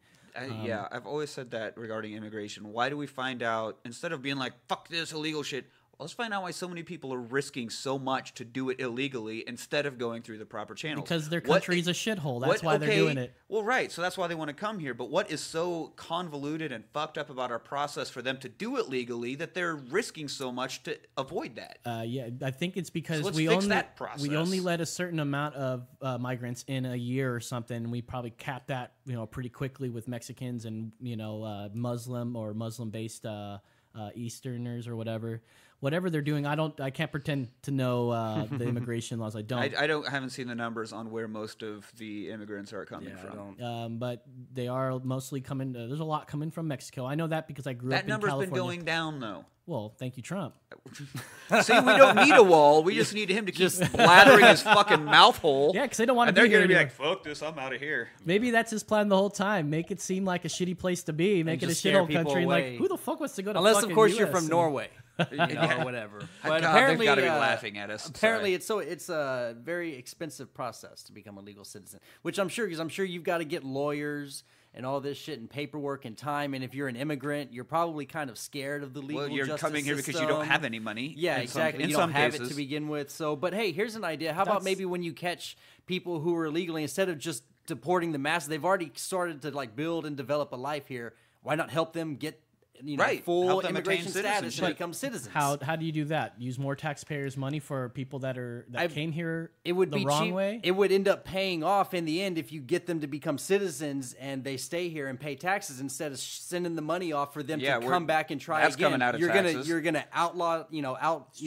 Yeah, I've always said that regarding immigration. Why do we find out, instead of being like, fuck this illegal shit, let's find out why so many people are risking so much to do it illegally instead of going through the proper channels. Because their country's a shithole. That's why they're doing it. Well, right. So that's why they want to come here. But what is so convoluted and fucked up about our process for them to do it legally that they're risking so much to avoid that? Yeah, I think it's because we only let a certain amount of migrants in a year or something. And we probably capped that, you know, pretty quickly with Mexicans and, you know, Muslim-based Easterners or whatever. Whatever they're doing, I can't pretend to know the immigration laws. I don't. I haven't seen the numbers on where most of the immigrants are coming from. I don't. But they are mostly coming. There's a lot coming from Mexico. I know that because I grew up in California. That number's been going down, though. Well, thank you, Trump. See, we don't need a wall. We just need him to keep blathering his fucking mouth hole. Yeah, because they don't want to be here. And they're going to be like, fuck this, I'm out of here. Maybe that's his plan the whole time. Make it seem like a shitty place to be. Make it a shithole country. Like, who the fuck wants to go to fucking US? Unless, of course, you're from Norway. You know, or whatever. But God, apparently, they've got to be laughing at us. Apparently, it's a very expensive process to become a legal citizen, which I'm sure, because I'm sure you've got to get lawyers and all this shit and paperwork and time. And if you're an immigrant, you're probably kind of scared of the legal justice system. Well, you're coming here because you don't have any money. Yeah, exactly. You don't have it to begin with. So, but hey, here's an idea. How about maybe when you catch people who are illegally, instead of just deporting the masses, they've already started to like build and develop a life here. Why not help them get? You know, right. Full immigration status and become citizens. How do you do that? Use more taxpayers' money for people that came here the wrong way? It would end up paying off in the end if you get them to become citizens and they stay here and pay taxes instead of sending the money off for them to come back and try again. Coming out of taxes. You're gonna outlaw,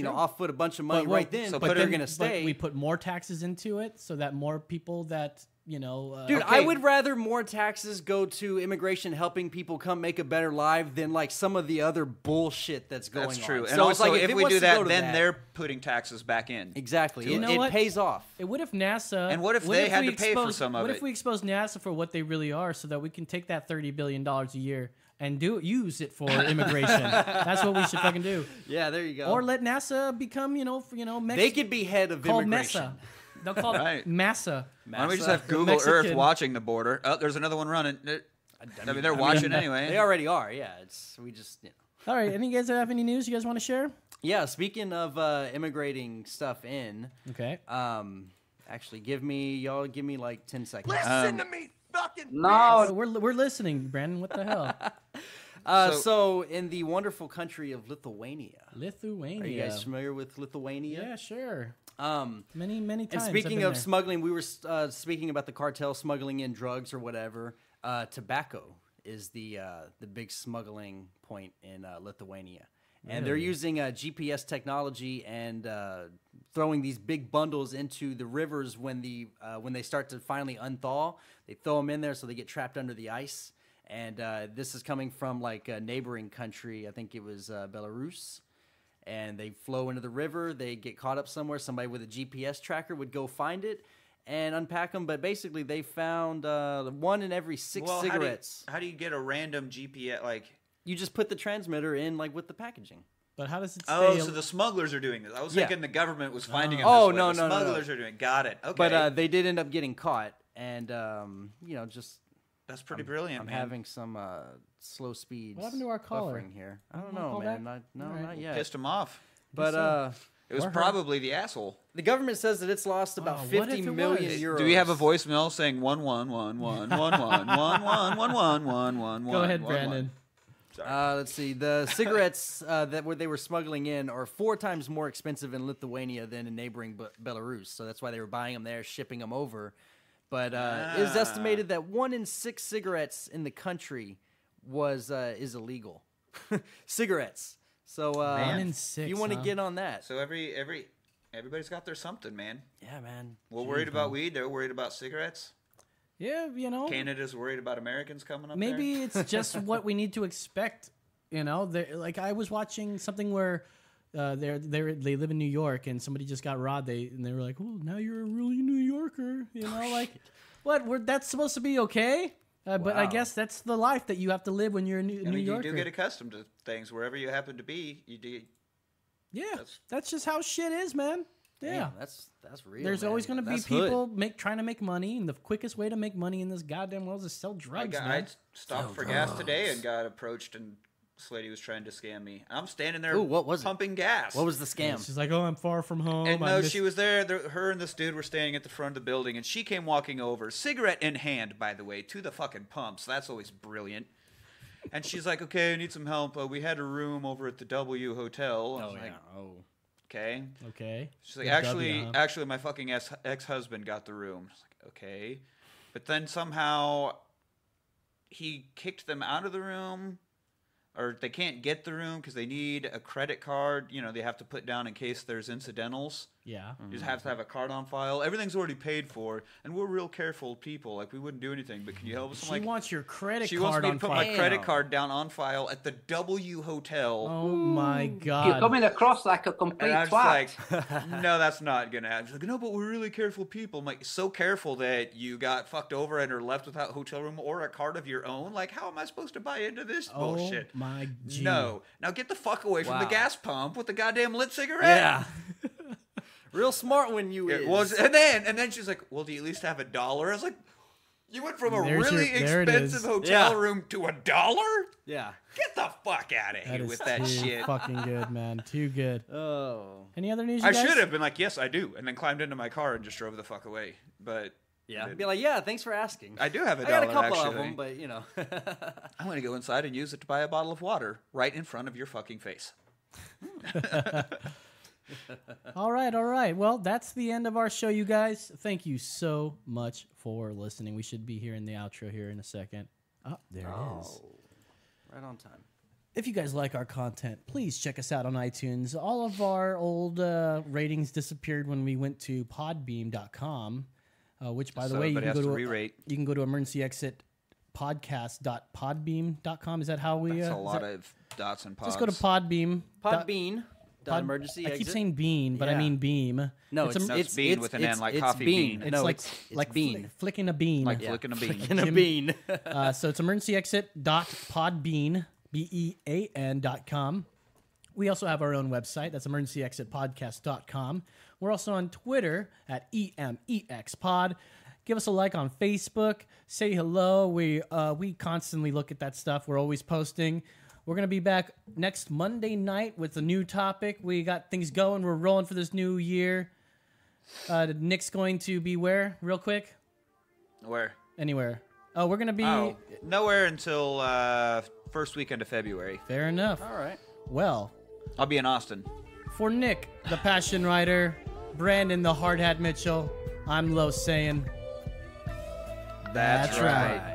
off foot a bunch of money right then, but they're gonna stay. But we put more taxes into it so that more people that. You know, dude, okay. I would rather more taxes go to immigration helping people come make a better life than like some of the other bullshit that's going on. That's true. On. And so also, like, if we do that, then they're putting taxes back in. Exactly. It pays off. And what if NASA... And what if they had to pay for some of it? What if we expose NASA for what they really are so that we can take that $30 billion a year and use it for immigration? That's what we should fucking do. Yeah, there you go. Or let NASA become, they could be head of immigration. NASA. They'll call it Massa. Why don't we just have Google Earth watching the border? Oh, there's another one running. I mean, they're watching anyway. They already are, yeah. All right, any guys have any news you guys want to share? Yeah, speaking of immigrating stuff in. Okay. Actually, give me like 10 seconds. Listen to me, fucking. No, we're listening, Brandon. What the hell? So in the wonderful country of Lithuania. Lithuania. Are you guys familiar with Lithuania? Yeah, sure. Many times. And speaking of smuggling, we were speaking about the cartel smuggling in drugs or whatever. Tobacco is the big smuggling point in Lithuania, really? And they're using GPS technology and throwing these big bundles into the rivers when they start to finally unthaw. They throw them in there so they get trapped under the ice. And this is coming from like a neighboring country. I think it was Belarus. And they flow into the river. They get caught up somewhere. Somebody with a GPS tracker would go find it and unpack them. But basically, they found one in every six cigarettes. How do you get a random GPS? Like, you just put the transmitter in, like with the packaging. But how does it? Oh, so the smugglers are doing this. I was thinking the government was finding them. Oh, no, no, smugglers are doing. Got it. Okay, but they did end up getting caught, and just That's pretty brilliant. I'm having some slow speeds. What happened to our caller here? I don't know, man. Not yet. Pissed him off. But it was probably the asshole. The government says that it's lost about 50 million euros. Do we have a voicemail saying 11111111111? Go ahead, Brandon. Let's see. The cigarettes that they were smuggling in are 4 times more expensive in Lithuania than in neighboring Belarus. So that's why they were buying them there, shipping them over. But it is estimated that 1 in 6 cigarettes in the country is illegal. Cigarettes. So 1 in 6. You want to get on that? So everybody's got their something, man. Yeah, man. We're worried about weed. They're worried about cigarettes. Yeah, you know. Canada's worried about Americans coming up. Maybe there. It's just what we need to expect. You know, like I was watching something where they live in New York and somebody just got robbed. And they were like, "Well, now you're a really New Yorker." You know, like what? That's supposed to be okay. But I guess that's the life that you have to live when you're a New Yorker. You do get accustomed to things wherever you happen to be. You do. Yeah, that's just how shit is, man. Yeah, damn, that's real. There's always going to be people trying to make money, and the quickest way to make money in this goddamn world is to sell drugs. I stopped for gas today and got approached, and this lady was trying to scam me. I'm standing there. Ooh, what was pumping gas? What was the scam? And she's like, "Oh, I'm far from home." And no, she was there. Her and this dude were standing at the front of the building, and she came walking over, cigarette in hand, by the way, to the fucking pumps. That's always brilliant. And she's like, "Okay, I need some help. We had a room over at the W Hotel." And okay. Okay. She's like, actually, my fucking ex-husband got the room. I was like, okay, but then somehow he kicked them out of the room, or they can't get the room because they need a credit card. You know, they have to put down in case there's incidentals. Yeah. Mm-hmm. You just have to have a card on file. Everything's already paid for, and we're real careful people. Like, we wouldn't do anything, but can you help us? She wants your credit card on file. She wants me to put my credit card down on file at the W Hotel. Oh, my God. You're coming across like a complete twat. Like, no, that's not going to happen. She's like, no, but we're really careful people. I'm like, so careful that you got fucked over and are left without a hotel room or a card of your own? Like, how am I supposed to buy into this bullshit? Oh, my God. No. Now get the fuck away from the gas pump with the goddamn lit cigarette. Yeah. Real smart when you and then she's like, "Well, do you at least have a dollar?" I was like, "You went from a really expensive hotel room to $1? Yeah, get the fuck out of here with that shit." Fucking good, man. Too good. Oh, any other news? I should have been like, "Yes, I do," and then climbed into my car and just drove the fuck away. But yeah, be like, "Yeah, thanks for asking. I do have a dollar. I got a couple of them, but you know, I'm gonna go inside and use it to buy a bottle of water right in front of your fucking face." All right. Well, that's the end of our show, you guys. Thank you so much for listening. We should be here in the outro here in a second. Oh, there it is. Right on time. If you guys like our content, please check us out on iTunes. All of our old ratings disappeared when we went to podbeam.com, which, by the way, you can go to Emergency Exit podcast.podbeam.com. Is that how we... That's a lot of dots and pods. Just go to Podbeam. Podbean. Emergency Exit. I keep saying bean, but I mean beam. No, it's bean with an N, like coffee bean. It's like bean. Flicking a bean. Like flicking a bean. Flicking a bean. So it's emergencyexit.podbean.com. We also have our own website. That's emergencyexitpodcast.com. We're also on Twitter at EMEXPod. Give us a like on Facebook. Say hello. We constantly look at that stuff. We're always posting. We're going to be back next Monday night with a new topic. We got things going. We're rolling for this new year. Nick's going to be where? Real quick? Where? Anywhere. Oh, we're going to be... Oh, nowhere until first weekend of February. Fair enough. All right. Well. I'll be in Austin. For Nick, the Passion Rider, Brandon, the Hard Hat Mitchell, I'm Los saying... That's right.